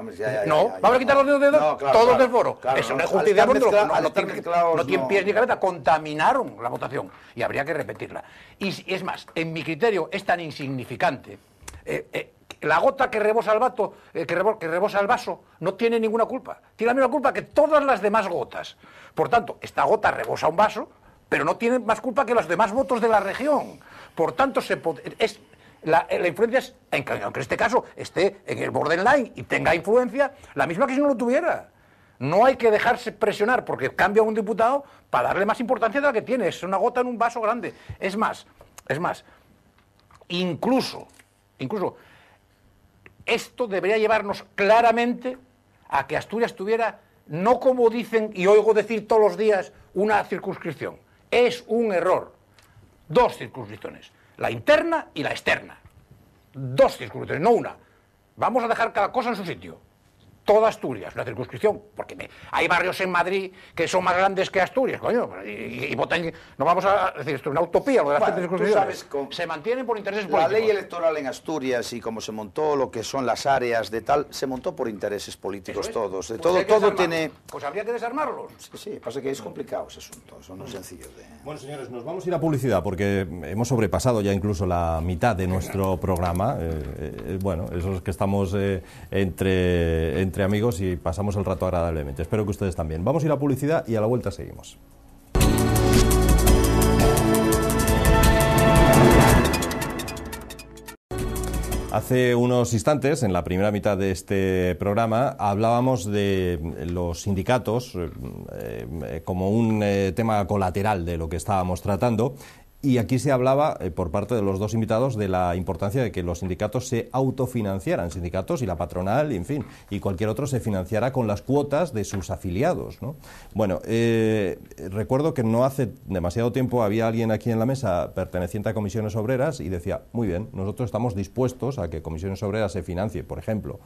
vamos a quitar 232 todos del foro. Claro, eso no es justicia. No tiene pies ni cabeza. Contaminaron la votación y habría que repetirla. Y es más, en mi criterio es tan insignificante... La gota que rebosa el vaso, no tiene ninguna culpa. Tiene la misma culpa que todas las demás gotas. Por tanto, esta gota rebosa un vaso, pero no tiene más culpa que los demás votos de la región. Por tanto, la influencia es, aunque en este caso esté en el borderline y tenga influencia, la misma que si no lo tuviera. No hay que dejarse presionar porque cambia un diputado para darle más importancia de la que tiene. Es una gota en un vaso grande. Es más, incluso esto debería llevarnos claramente a que Asturias tuviera, no como dicen y oigo decir todos los días, una circunscripción. Es un error. Dos circunscripciones, la interna y la externa. Dos circunscripciones, no una. Vamos a dejar cada cosa en su sitio. Toda Asturias, una circunscripción, porque hay barrios en Madrid que son más grandes que Asturias, coño, y votan, no vamos a decir, esto es una utopía, lo de las circunscripciones, se mantienen por intereses políticos. La ley electoral en Asturias y como se montó lo que son las áreas de tal, se montó por intereses políticos todos, todo tiene... Pues habría que desarmarlos. Sí, pasa que es complicado ese asunto, eso no es sencillo de... Bueno, señores, nos vamos a ir a publicidad, porque hemos sobrepasado ya incluso la mitad de nuestro programa, bueno, esos que estamos entre amigos y pasamos el rato agradablemente. Espero que ustedes también. Vamos a ir a publicidad y a la vuelta seguimos. Hace unos instantes, en la primera mitad de este programa, hablábamos de los sindicatos como un tema colateral de lo que estábamos tratando. Y aquí se hablaba, por parte de los dos invitados, de la importancia de que los sindicatos se autofinanciaran, sindicatos y la patronal, y en fin, y cualquier otro se financiara con las cuotas de sus afiliados, ¿no? Bueno, recuerdo que no hace demasiado tiempo había alguien aquí en la mesa perteneciente a Comisiones Obreras y decía, muy bien, nosotros estamos dispuestos a que Comisiones Obreras se financie, por ejemplo,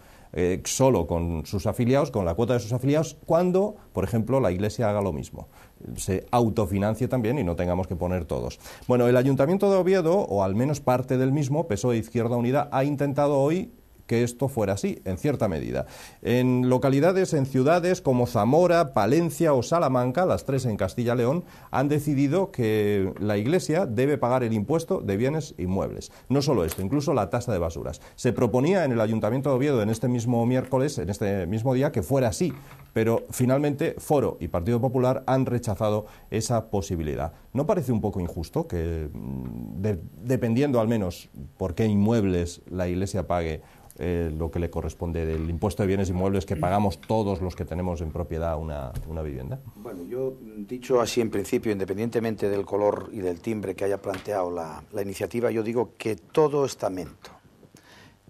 solo con sus afiliados, con la cuota de sus afiliados, cuando, por ejemplo, la Iglesia haga lo mismo, se autofinancie también y no tengamos que poner todos. Bueno, el Ayuntamiento de Oviedo, o al menos parte del mismo, PSOE e Izquierda Unida, ha intentado hoy que esto fuera así, en cierta medida. En localidades, en ciudades como Zamora, Palencia o Salamanca, las tres en Castilla y León, han decidido que la Iglesia debe pagar el impuesto de bienes inmuebles. No solo esto, incluso la tasa de basuras. Se proponía en el Ayuntamiento de Oviedo en este mismo miércoles, en este mismo día, que fuera así, pero finalmente Foro y Partido Popular han rechazado esa posibilidad. ¿No parece un poco injusto que, dependiendo al menos por qué inmuebles la Iglesia pague lo que le corresponde del impuesto de bienes inmuebles que pagamos todos los que tenemos en propiedad una vivienda? Bueno, yo, dicho así en principio, independientemente del color y del timbre que haya planteado la iniciativa, yo digo que todo estamento,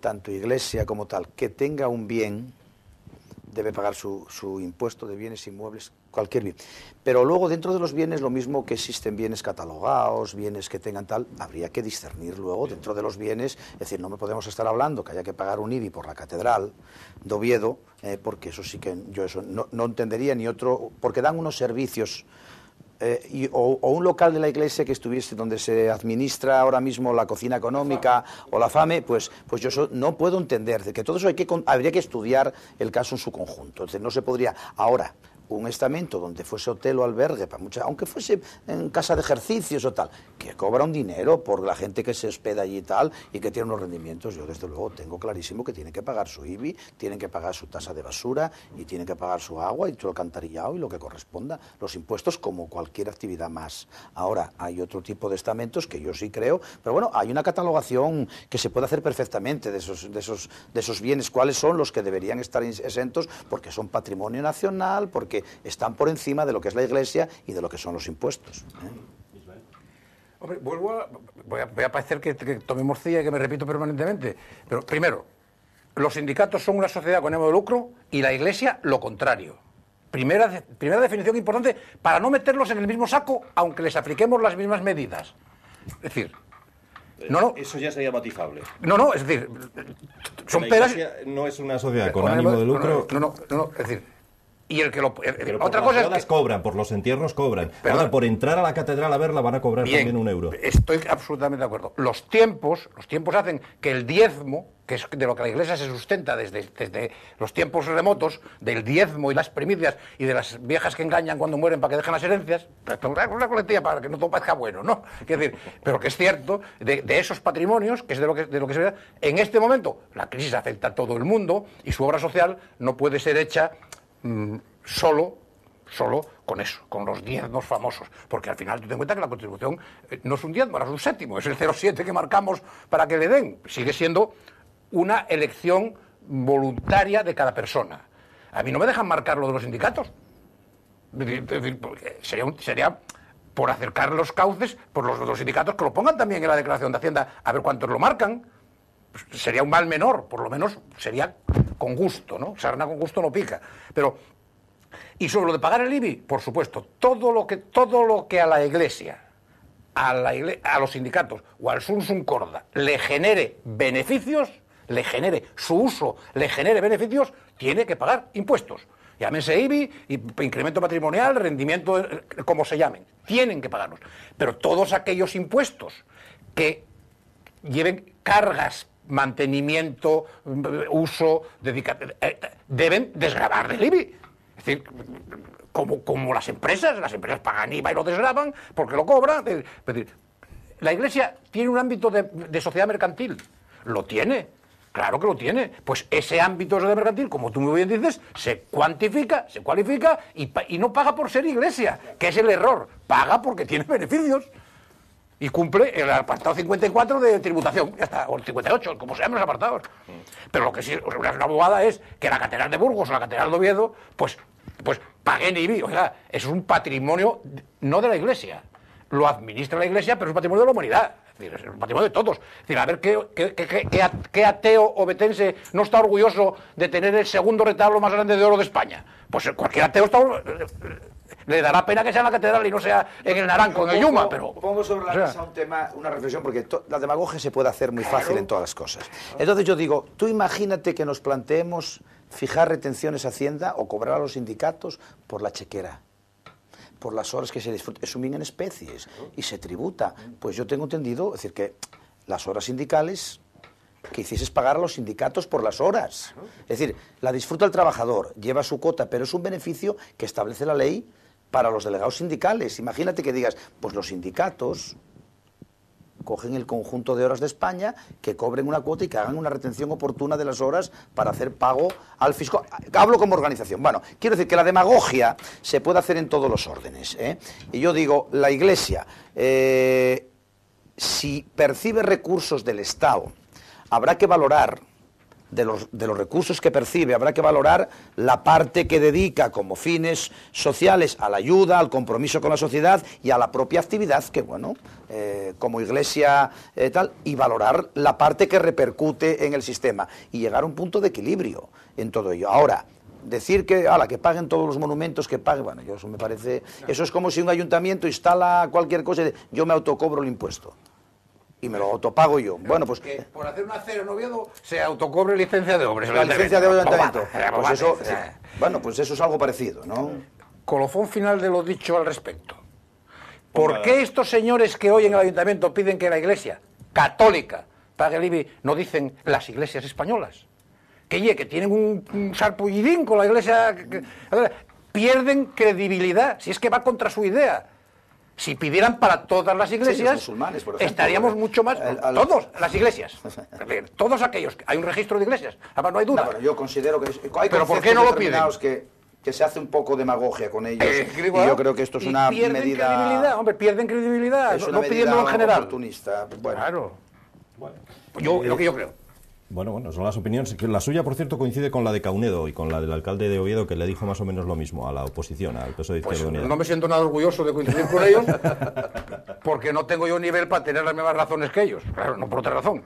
tanto Iglesia como tal, que tenga un bien, debe pagar su impuesto de bienes inmuebles, cualquier bien. Pero luego, dentro de los bienes, lo mismo que existen bienes catalogados, bienes que tengan tal, habría que discernir luego dentro de los bienes. Es decir, no me podemos estar hablando que haya que pagar un IBI por la catedral de Oviedo, porque eso sí que yo eso no entendería, ni otro, porque dan unos servicios. O un local de la Iglesia que estuviese donde se administra ahora mismo la cocina económica o la FAME, pues yo eso no puedo entender. Que todo eso habría que estudiar el caso en su conjunto. Entonces no se podría ahora un estamento donde fuese hotel o albergue, para mucha, aunque fuese en casa de ejercicios o tal, que cobra un dinero por la gente que se hospeda allí y tal, y que tiene unos rendimientos. Yo desde luego tengo clarísimo que tienen que pagar su IBI, tienen que pagar su tasa de basura, y tienen que pagar su agua y su alcantarillado y lo que corresponda, los impuestos como cualquier actividad más. Ahora, hay otro tipo de estamentos que yo sí creo, pero bueno, hay una catalogación que se puede hacer perfectamente de esos bienes, cuáles son los que deberían estar exentos, porque son patrimonio nacional, porque están por encima de lo que es la Iglesia y de lo que son los impuestos. Hombre, voy a parecer que tome morcilla y que me repito permanentemente, pero primero, los sindicatos son una sociedad con ánimo de lucro y la Iglesia lo contrario. Primera definición importante para no meterlos en el mismo saco, aunque les apliquemos las mismas medidas. Es decir, no, eso ya sería matizable. No, es decir, son peras. No es una sociedad con ánimo de lucro. No, es decir. Y el que lo... Pero otra cosa es que cobran, por los entierros cobran. Pero, ahora, por entrar a la catedral a verla van a cobrar bien, también 1 euro. Estoy absolutamente de acuerdo. Los tiempos hacen que el diezmo, que es de lo que la Iglesia se sustenta desde los tiempos remotos, del diezmo y las primicias y de las viejas que engañan cuando mueren para que dejen las herencias, una coletilla para que no todo parezca bueno, ¿no? Quiero decir, pero que es cierto, de esos patrimonios, que es de lo que se ve, en este momento la crisis afecta a todo el mundo y su obra social no puede ser hecha solo con eso, con los diezmos famosos, porque al final tú te cuenta que la contribución no es un diezmo, ahora es un séptimo, es el 0,7 que marcamos para que le den, sigue siendo una elección voluntaria de cada persona. A mí no me dejan marcar lo de los sindicatos, sería por acercar los cauces, por los sindicatos que lo pongan también en la declaración de Hacienda, a ver cuántos lo marcan. Sería un mal menor, por lo menos sería con gusto, ¿no? Sarna con gusto no pica. Pero, y sobre lo de pagar el IBI, por supuesto, todo lo que a la Iglesia, a los sindicatos o al sunsum corda le genere beneficios, le genere su uso, le genere beneficios, tiene que pagar impuestos. Llámense IBI, incremento patrimonial, rendimiento, como se llamen. Tienen que pagarlos. Pero todos aquellos impuestos que lleven cargas, mantenimiento, uso, deben desgravar del IBI. Es decir, como las empresas pagan IVA y lo desgravan porque lo cobran. Es decir, la Iglesia tiene un ámbito de sociedad mercantil. Lo tiene, claro que lo tiene. Pues ese ámbito de sociedad mercantil, como tú muy bien dices, se cuantifica, se cualifica y no paga por ser Iglesia, que es el error. Paga porque tiene beneficios. Y cumple el apartado 54 de tributación, ya está, o el 58, como se llaman los apartados. Pero lo que sí, una bobada es que la catedral de Burgos o la catedral de Oviedo, pues paguen IBI. O sea, es un patrimonio no de la Iglesia. Lo administra la Iglesia, pero es un patrimonio de la humanidad. Es decir, es un patrimonio de todos. Es decir, a ver qué ateo obetense no está orgulloso de tener el segundo retablo más grande de oro de España. Pues cualquier ateo está... Le dará pena que sea en la catedral y no sea en el Naranco, en el Yuma, pero... Pongo sobre la mesa un tema, una reflexión, porque la demagogia se puede hacer muy fácil en todas las cosas. Entonces yo digo, tú imagínate que nos planteemos fijar retenciones a Hacienda o cobrar a los sindicatos por la chequera, por las horas que se disfrutan. Es un bien en especies y se tributa. Pues yo tengo entendido, es decir, que las horas sindicales que hicieses pagar a los sindicatos por las horas. Es decir, la disfruta el trabajador, lleva su cuota, pero es un beneficio que establece la ley para los delegados sindicales. Imagínate que digas, pues los sindicatos cogen el conjunto de horas de España, que cobren una cuota y que hagan una retención oportuna de las horas para hacer pago al fisco. Hablo como organización. Bueno, quiero decir que la demagogia se puede hacer en todos los órdenes, ¿eh? Y yo digo, la Iglesia, si percibe recursos del Estado, habrá que valorar, de los recursos que percibe, habrá que valorar la parte que dedica como fines sociales a la ayuda, al compromiso con la sociedad y a la propia actividad, que bueno, como Iglesia tal, y valorar la parte que repercute en el sistema y llegar a un punto de equilibrio en todo ello. Ahora, decir que, ala, que paguen todos los monumentos, que paguen, bueno, yo eso me parece, eso es como si un ayuntamiento instala cualquier cosa y yo me autocobro el impuesto. Y me lo autopago yo. Bueno, pues que por hacer un acero en Oviedo se autocobre licencia de obras. La licencia de obras del ayuntamiento. Pues eso, bueno, pues eso es algo parecido, ¿no? Colofón final de lo dicho al respecto. ¿Por qué estos señores que hoy en el ayuntamiento piden que la Iglesia católica pague el IBI no dicen las iglesias españolas? Que tienen un sarpullidín con la Iglesia. Pierden credibilidad, si es que va contra su idea. Si pidieran para todas las iglesias, sí, por ejemplo, estaríamos mucho más... todos, las iglesias. Todos aquellos. Hay un registro de iglesias. Además, no hay duda. No, bueno, yo considero que... ¿Pero por qué no lo piden? Que se hace un poco demagogia con ellos. Y yo creo que esto es una medida... Pierden credibilidad, hombre, pierden credibilidad. Es no pidiéndolo en general. Oportunista. Bueno. Claro. Bueno. Lo que yo creo. Bueno, son las opiniones. La suya, por cierto, coincide con la de Caunedo y con la del alcalde de Oviedo, que le dijo más o menos lo mismo a la oposición, al PSOE de Izquierda Unida. No me siento nada orgulloso de coincidir con ellos, porque no tengo yo nivel para tener las mismas razones que ellos. Claro, no por otra razón.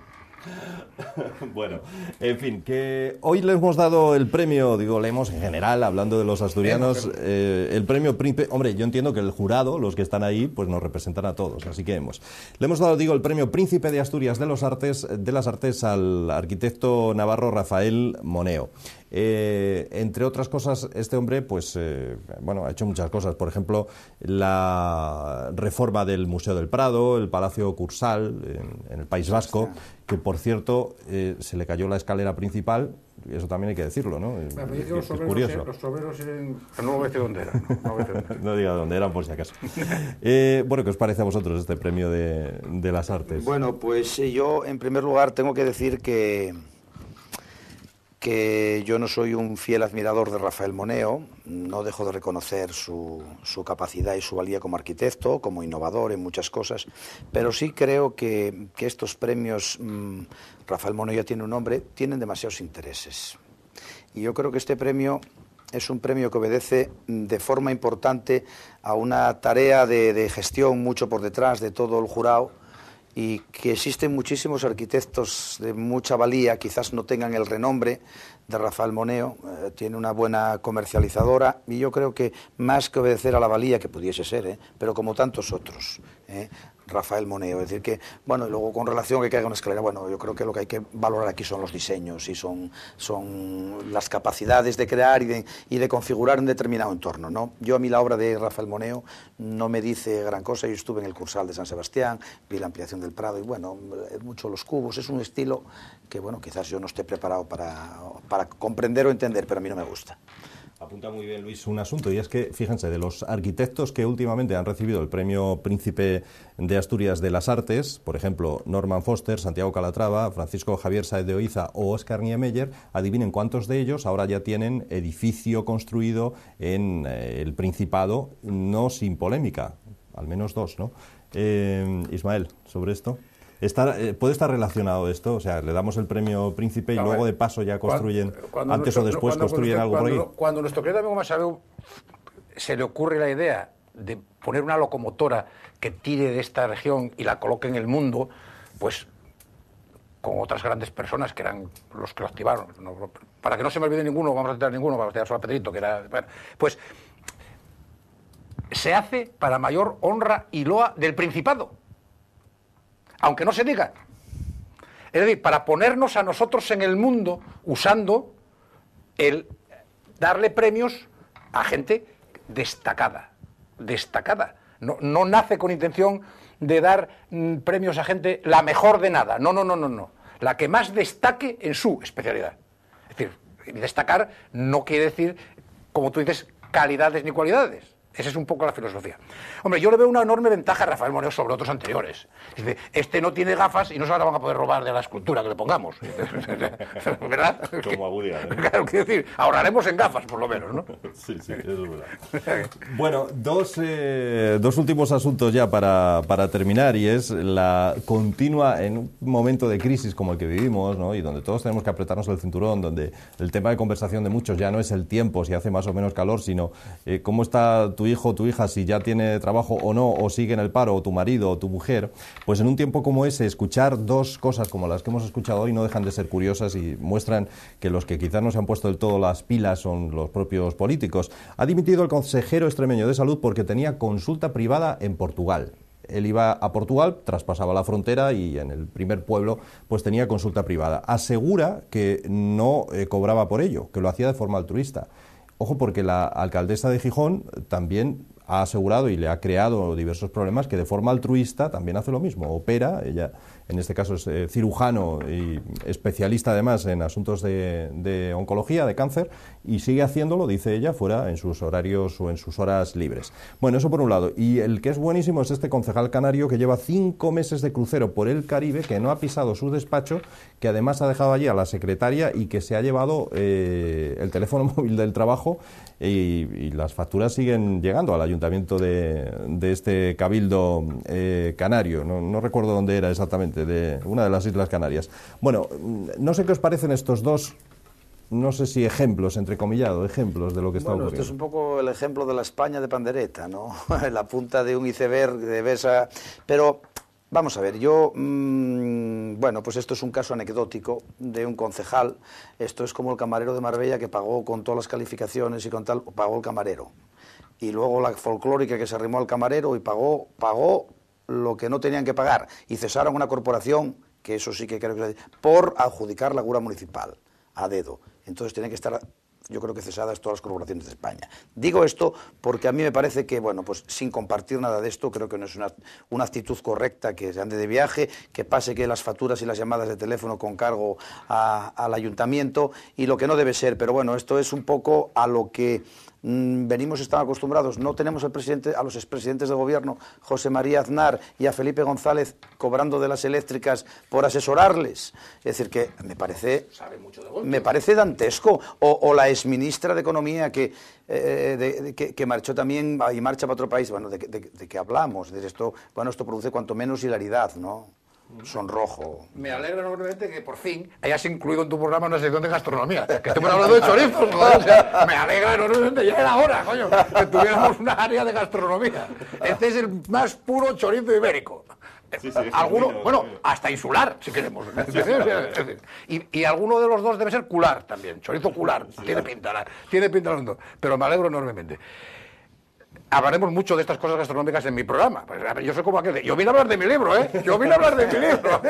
Bueno, en fin, que hoy le hemos dado el premio, digo, le hemos en general, hablando de los asturianos, el premio Príncipe. Hombre, yo entiendo que el jurado, los que están ahí, pues nos representan a todos, así que le hemos dado, digo, el premio Príncipe de Asturias de las Artes al arquitecto navarro Rafael Moneo. Entre otras cosas, este hombre, pues, bueno, ha hecho muchas cosas. Por ejemplo, la reforma del Museo del Prado, el Palacio Kursaal, en el País Vasco, que, por cierto, se le cayó la escalera principal, y eso también hay que decirlo, ¿no? Bueno, es los obreros, curioso. Los obreros eran... No voy a decir dónde eran. No diga dónde eran, por si acaso. Bueno, ¿qué os parece a vosotros este premio de las artes? Bueno, pues yo, en primer lugar, tengo que decir que yo no soy un fiel admirador de Rafael Moneo, no dejo de reconocer su capacidad y su valía como arquitecto, como innovador en muchas cosas, pero sí creo que estos premios, Rafael Moneo ya tiene un nombre, tienen demasiados intereses. Y yo creo que este premio es un premio que obedece de forma importante a una tarea de gestión mucho por detrás de todo el jurado, y que existen muchísimos arquitectos de mucha valía, quizás no tengan el renombre de Rafael Moneo, tiene una buena comercializadora, y yo creo que más que obedecer a la valía, que pudiese ser, pero como tantos otros, Rafael Moneo, es decir que, bueno, y luego con relación a que caiga una escalera, bueno, yo creo que lo que hay que valorar aquí son los diseños y son las capacidades de crear y de configurar un determinado entorno, ¿no? Yo, a mí la obra de Rafael Moneo no me dice gran cosa. Yo estuve en el Kursaal de San Sebastián, vi la ampliación del Prado y, bueno, mucho los cubos, es un estilo que, bueno, quizás yo no esté preparado para comprender o entender, pero a mí no me gusta. Apunta muy bien, Luis, un asunto, y es que, fíjense, de los arquitectos que últimamente han recibido el premio Príncipe de Asturias de las Artes, por ejemplo, Norman Foster, Santiago Calatrava, Francisco Javier Sáez de Oiza o Oscar Niemeyer, adivinen cuántos de ellos ahora ya tienen edificio construido en el Principado, no sin polémica, al menos dos, ¿no? Ismael, sobre esto. ¿Puede estar relacionado esto? O sea, le damos el premio Príncipe y luego de paso ya construyen, cuando nuestro querido amigo Masabeu se le ocurre la idea de poner una locomotora que tire de esta región y la coloque en el mundo, pues con otras grandes personas que eran los que lo activaron, para que no se me olvide ninguno, vamos a citar solo a Pedrito, que era... Bueno, pues se hace para mayor honra y loa del Principado, aunque no se diga. Es decir, para ponernos a nosotros en el mundo, usando el darle premios a gente destacada. Destacada. No nace con intención de dar premios a gente la mejor de nada. No. la que más destaque en su especialidad. Es decir, destacar no quiere decir, como tú dices, calidades ni cualidades. Esa es un poco la filosofía. Hombre, yo le veo una enorme ventaja a Rafael Moneo sobre otros anteriores. Dice, este no tiene gafas y no se la van a poder robar de la escultura que le pongamos. ¿Verdad? Como agudia, ¿eh? Claro, quiero decir, ahorraremos en gafas, por lo menos, ¿no? Sí, sí, eso es verdad. Bueno, dos últimos asuntos ya para terminar, y es la continua, en un momento de crisis como el que vivimos, ¿no? Y donde todos tenemos que apretarnos el cinturón, donde el tema de conversación de muchos ya no es el tiempo, si hace más o menos calor, sino cómo está tu hijo o tu hija, si ya tiene trabajo o no, o sigue en el paro, o tu marido o tu mujer. Pues en un tiempo como ese, escuchar dos cosas como las que hemos escuchado hoy no dejan de ser curiosas y muestran que los que quizás no se han puesto del todo las pilas son los propios políticos. Ha dimitido el consejero extremeño de salud porque tenía consulta privada en Portugal. Él iba a Portugal, traspasaba la frontera y en el primer pueblo pues tenía consulta privada. Asegura que no cobraba por ello, que lo hacía de forma altruista. Ojo, porque la alcaldesa de Gijón también ha asegurado y le ha creado diversos problemas que de forma altruista también hace lo mismo, opera, ella en este caso es cirujano y especialista además en asuntos de oncología, de cáncer, y sigue haciéndolo, dice ella, fuera en sus horarios o en sus horas libres. Bueno, eso por un lado. Y el que es buenísimo es este concejal canario que lleva 5 meses de crucero por el Caribe, que no ha pisado su despacho, que además ha dejado allí a la secretaria y que se ha llevado el teléfono móvil del trabajo, y las facturas siguen llegando al ayuntamiento de este cabildo canario. No recuerdo dónde era exactamente, de una de las Islas Canarias. Bueno, no sé qué os parecen estos dos, no sé si ejemplos, entrecomillado, ejemplos de lo que está ocurriendo. Bueno, esto es un poco el ejemplo de la España de Pandereta, ¿no? La punta de un iceberg de Besa, pero... Vamos a ver, yo, bueno, pues esto es un caso anecdótico de un concejal. Esto es como el camarero de Marbella que pagó con todas las calificaciones y con tal, pagó el camarero. Y luego la folclórica que se arrimó al camarero y pagó lo que no tenían que pagar, y cesaron una corporación, que eso sí que creo que... por adjudicar la cura municipal a dedo. Entonces tienen que estar, yo creo que cesadas todas las corporaciones de España. Digo esto porque a mí me parece que, bueno, pues sin compartir nada de esto, creo que no es una actitud correcta que se ande de viaje, que pase que las facturas y las llamadas de teléfono con cargo al ayuntamiento, y lo que no debe ser. Pero bueno, esto es un poco a lo que... venimos, están acostumbrados. No tenemos al presidente, a los expresidentes de gobierno, José María Aznar y a Felipe González, cobrando de las eléctricas por asesorarles. Es decir, que me parece, sabe mucho de golpe, me parece dantesco. O la exministra de Economía que marchó también y marcha para otro país. Bueno, ¿de qué hablamos? De esto, bueno, esto produce cuanto menos hilaridad, ¿no? Sonrojo. Me alegra enormemente que por fin hayas incluido en tu programa una sección de gastronomía. Que estemos hablando de chorizos, joder. O sea, me alegra enormemente. Ya era hora, coño, que tuviéramos una área de gastronomía. Este es el más puro chorizo ibérico. Sí, sí, alguno, bien, bueno, bien, hasta insular, si queremos. Y alguno de los dos debe ser cular también. Chorizo cular. Sí, tiene pinta. Tiene pinta los dos. Pero me alegro enormemente. Hablaremos mucho de estas cosas gastronómicas en mi programa. Pues, yo soy como aquel de... Yo vine a hablar de mi libro, ¿eh? Yo vine a hablar de mi libro.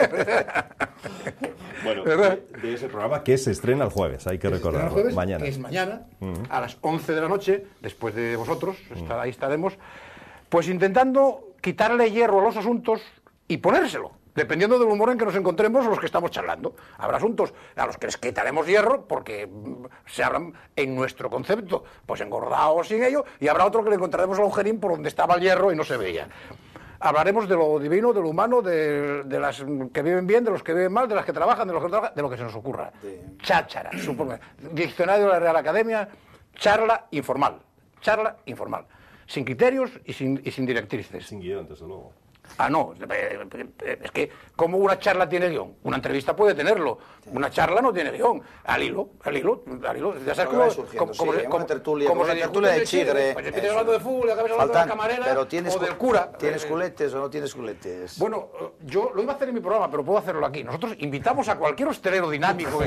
Bueno, de ese programa que se estrena el jueves, hay que recordarlo. El jueves, mañana. Que es mañana, a las 11 de la noche, después de vosotros, ahí estaremos, pues intentando quitarle hierro a los asuntos y ponérselo, dependiendo del humor en que nos encontremos los que estamos charlando. Habrá asuntos a los que les quitaremos hierro porque se hablan en nuestro concepto, pues engordados sin ello, y habrá otro que le encontraremos al agujerín por donde estaba el hierro y no se veía. Hablaremos de lo divino, de lo humano, de las que viven bien, de los que viven mal, de las que trabajan, de los que no trabajan, de lo que se nos ocurra. Sí. Cháchara, diccionario de la Real Academia, charla informal, sin criterios y sin directrices. Sin guión, desde luego. Ah, no, es que ¿cómo una charla tiene guión? Una entrevista puede tenerlo, una charla no tiene guión. Al hilo, ya sabes cómo... Como una tertulia de chigre. Pues empiezas hablando de fútbol, acabas hablando de la camarera, pero o del cura. ¿Tienes culetes o no tienes culetes? Bueno, yo lo iba a hacer en mi programa, pero puedo hacerlo aquí. Nosotros invitamos a cualquier hostelero dinámico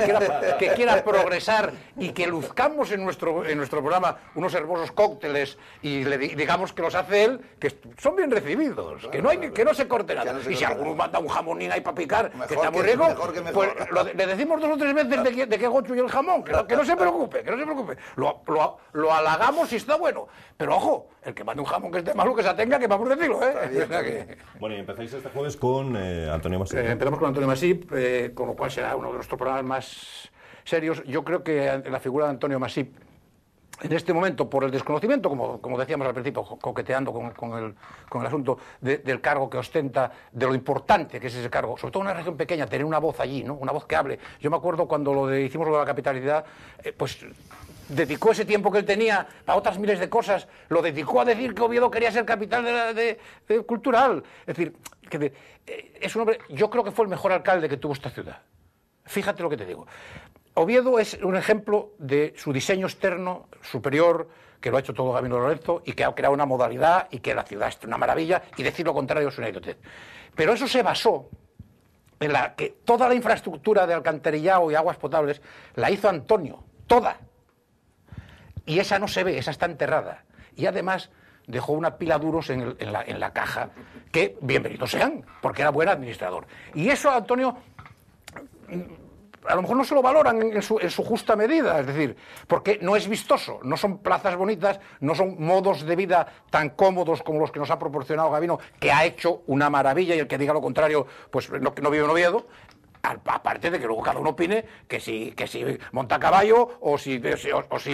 que quiera progresar y que luzcamos en nuestro programa unos hermosos cócteles y le digamos que los hace él, que son bien recibidos, claro, que no hay que no se corte nada. No se y si alguno manda un jamonín ahí para picar, que está muy rico, pues le decimos 2 o 3 veces de qué gocho y el jamón, que no se preocupe. Lo halagamos si está bueno. Pero ojo, el que mande un jamón que esté malo, que se atenga, que vamos a decirlo, ¿eh? Bueno, y empezáis este jueves con con Antonio Masip. Empezamos con Antonio Masip, con lo cual será uno de nuestros programas más serios. Yo creo que la figura de Antonio Masip, en este momento, por el desconocimiento, como decíamos al principio, coqueteando con el asunto del cargo que ostenta, de lo importante que es ese cargo, sobre todo en una región pequeña, tener una voz allí, ¿no? Una voz que hable. Yo me acuerdo cuando hicimos lo de la capitalidad, pues dedicó ese tiempo que él tenía a otras miles de cosas, lo dedicó a decir que Oviedo quería ser capital de cultural. Es decir, que es un hombre, yo creo que fue el mejor alcalde que tuvo esta ciudad. Fíjate lo que te digo. Oviedo es un ejemplo de su diseño externo superior, que lo ha hecho todo Gabino Lorenzo y que ha creado una modalidad y que la ciudad es una maravilla, y decir lo contrario es una idiotez. Pero eso se basó en la que toda la infraestructura de alcantarillado y aguas potables la hizo Antonio, toda. Y esa no se ve, esa está enterrada. Y además dejó una pila duros en la caja, que bienvenidos sean, porque era buen administrador. Y eso a Antonio a lo mejor no se lo valoran en su justa medida, es decir, porque no es vistoso, no son plazas bonitas, no son modos de vida tan cómodos como los que nos ha proporcionado Gabino, que ha hecho una maravilla, y el que diga lo contrario, pues no vive en Oviedo, aparte de que luego cada uno opine que si monta caballo o si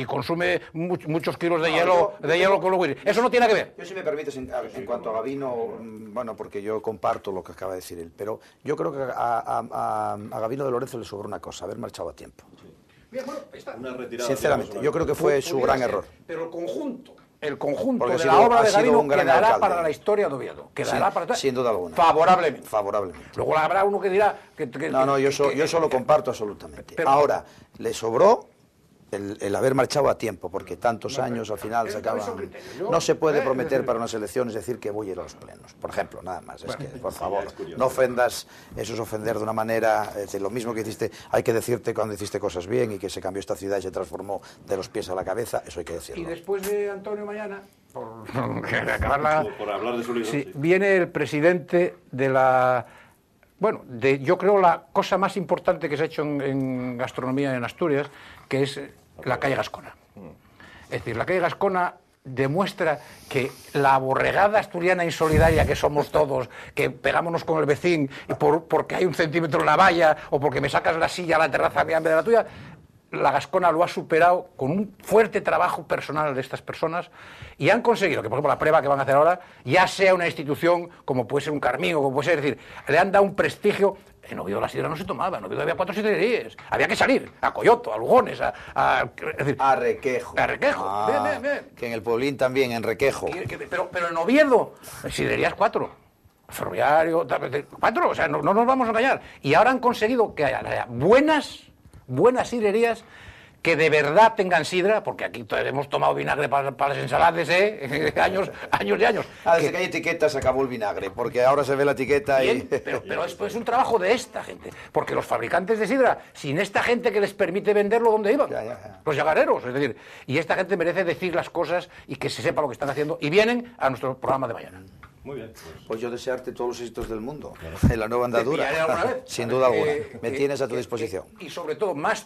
consume muchos kilos de hielo con los guiris. Eso no tiene que ver. Yo, si me permites, en cuanto a Gabino, bueno, porque yo comparto lo que acaba de decir él, pero yo creo que a Gabino de Lorenzo le sobró una cosa: haber marchado a tiempo. Sí. Bien, bueno, está. Una retirada, sinceramente, yo creo que fue su gran error. Pero el conjunto de la obra de Gabino quedará alcalde para la historia de Oviedo, quedará sí, para sin duda alguna, favorablemente. Luego habrá uno que dirá que no, yo eso lo comparto absolutamente. Pero ahora le sobró el haber marchado a tiempo, porque tantos años al final se acaban. No se puede prometer para unas elecciones decir que voy a ir a los plenos, por ejemplo, nada más. Es que, por favor, no ofendas, eso es ofender de una manera, es decir, lo mismo que hiciste, hay que decirte cuando hiciste cosas bien y que se cambió esta ciudad y se transformó de los pies a la cabeza, eso hay que decirlo. Y después de Antonio mañana, por hablar de su libro, sí, viene el presidente de la... Bueno, yo creo la cosa más importante que se ha hecho en gastronomía en Asturias, que es la calle Gascona. Es decir, la calle Gascona demuestra que la aborregada asturiana insolidaria que somos todos, que pegámonos con el vecino porque hay un centímetro en la valla o porque me sacas la silla a la terraza en vez de la tuya, la Gascona lo ha superado con un fuerte trabajo personal de estas personas, y han conseguido que, por ejemplo, la prueba que van a hacer ahora ya sea una institución como puede ser un Carmín o como puede ser, es decir, le han dado un prestigio. En Oviedo la sidra no se tomaba, en Oviedo había 4 sidrerías, había que salir a Coyoto, a Lugones, a Requejo. A Requejo, bien. Que en el Pueblín también, en Requejo. Pero en Oviedo, sidrerías 4. Ferroviario, 4, o sea, no nos vamos a engañar. Y ahora han conseguido que haya buenas sidrerías que de verdad tengan sidra, porque aquí hemos tomado vinagre para las ensaladas, años y años. Desde que hay etiqueta se acabó el vinagre, porque ahora se ve la etiqueta. Bien, pero esto es un trabajo de esta gente, porque los fabricantes de sidra, sin esta gente que les permite venderlo, ¿dónde iban? Ya. Los llagareros, es decir, y esta gente merece decir las cosas y que se sepa lo que están haciendo, y vienen a nuestro programa de mañana. Muy bien. Pues yo desearte todos los éxitos del mundo en la nueva andadura. Sin duda alguna. Me tienes a tu disposición. Y sobre todo, más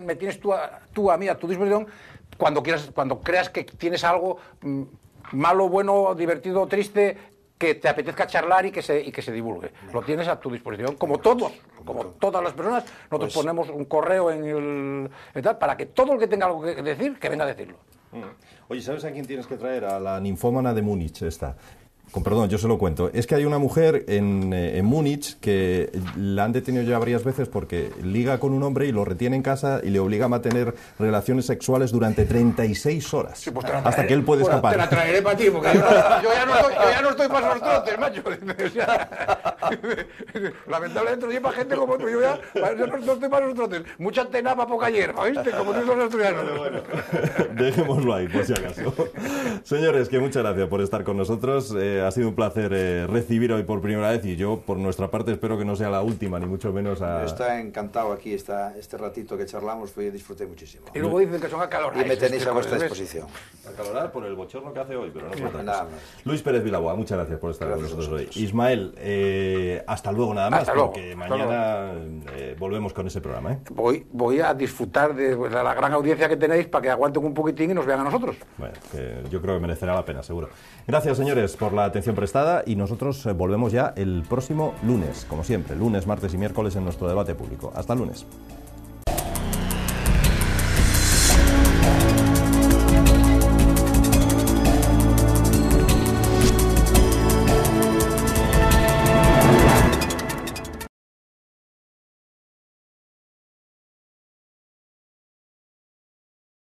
me tienes tú a mí a tu disposición cuando creas que tienes algo malo, bueno, divertido, triste, que te apetezca charlar y que se divulgue. Lo tienes a tu disposición, como todas las personas. Nosotros ponemos un correo en el tal, para que todo el que tenga algo que decir, que venga a decirlo. Oye, ¿sabes a quién tienes que traer? A la ninfómana de Múnich esta. Con perdón, yo se lo cuento. Es que hay una mujer en Múnich que la han detenido ya varias veces porque liga con un hombre y lo retiene en casa y le obliga a mantener relaciones sexuales durante 36 horas. Sí, pues hasta que él puede escapar. Te la traeré para ti, porque yo ya no estoy para los trotes, macho. Lamentablemente, yo para gente como tú, yo no estoy para los trotes. Mucha tenapa, poca hierba, ¿viste? Como tú los asturianos. Bueno. Dejémoslo ahí, por si acaso. Señores, que muchas gracias por estar con nosotros. Ha sido un placer recibir hoy por primera vez, y yo por nuestra parte espero que no sea la última, ni mucho menos a... Está encantado aquí, este ratito que charlamos, yo disfruté muchísimo. Y luego dicen que son acalorados. Y me tenéis a vuestra disposición. Acalorar por el bochorno que hace hoy, pero no por nada más. Luis Pérez Vilaboa, muchas gracias por estar con nosotros hoy. Ismael, hasta luego nada más, porque mañana volvemos con ese programa, ¿eh? Voy a disfrutar de la gran audiencia que tenéis para que aguanten un poquitín y nos vean a nosotros. Bueno, yo creo que merecerá la pena, seguro. Gracias, señores, por la atención prestada y nosotros volvemos ya el próximo lunes, como siempre, lunes, martes y miércoles en nuestro debate público. Hasta el lunes.